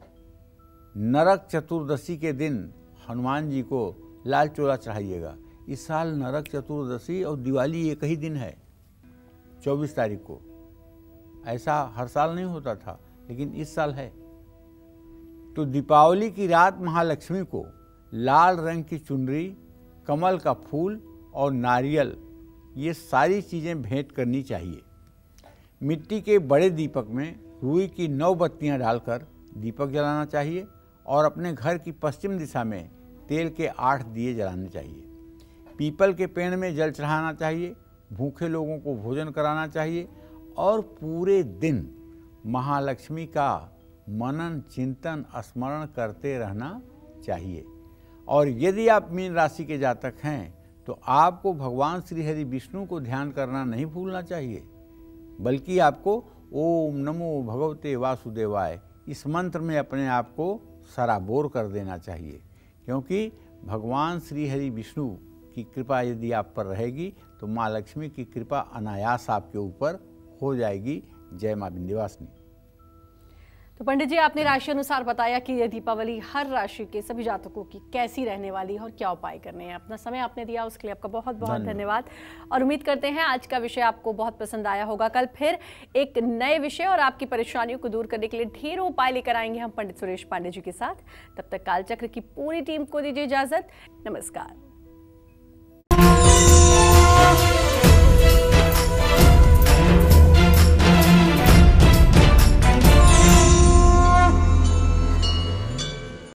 नरक चतुर्दशी के दिन हनुमान जी को लाल चोला चढ़ाइएगा। इस साल नरक चतुर्दशी और दिवाली एक ही दिन है, चौबीस तारीख को। ऐसा हर साल नहीं होता था लेकिन इस साल है। तो दीपावली की रात महालक्ष्मी को लाल रंग की चुनरी, कमल का फूल और नारियल, ये सारी चीज़ें भेंट करनी चाहिए। मिट्टी के बड़े दीपक में रुई की नौ बत्तियां डालकर दीपक जलाना चाहिए, और अपने घर की पश्चिम दिशा में तेल के आठ दिए जलाने चाहिए। पीपल के पेड़ में जल चढ़ाना चाहिए, भूखे लोगों को भोजन कराना चाहिए, और पूरे दिन महालक्ष्मी का मनन चिंतन स्मरण करते रहना चाहिए। और यदि आप मीन राशि के जातक हैं तो आपको भगवान श्री हरि विष्णु को ध्यान करना नहीं भूलना चाहिए, बल्कि आपको ओम नमो भगवते वासुदेवाय इस मंत्र में अपने आप को सराबोर कर देना चाहिए, क्योंकि भगवान श्री हरि विष्णु की कृपा यदि आप पर रहेगी तो माँ लक्ष्मी की कृपा अनायास आपके ऊपर हो जाएगी। जय माँ विंध्यवासिनी। तो पंडित जी, आपने राशि अनुसार बताया कि यह दीपावली हर राशि के सभी जातकों की कैसी रहने वाली है और क्या उपाय करने हैं। अपना समय आपने दिया, उसके लिए आपका बहुत बहुत धन्यवाद, और उम्मीद करते हैं आज का विषय आपको बहुत पसंद आया होगा। कल फिर एक नए विषय और आपकी परेशानियों को दूर करने के लिए ढेरों उपाय लेकर आएंगे हम पंडित सुरेश पांडे जी के साथ। तब तक कालचक्र की पूरी टीम को दीजिए इजाजत। नमस्कार।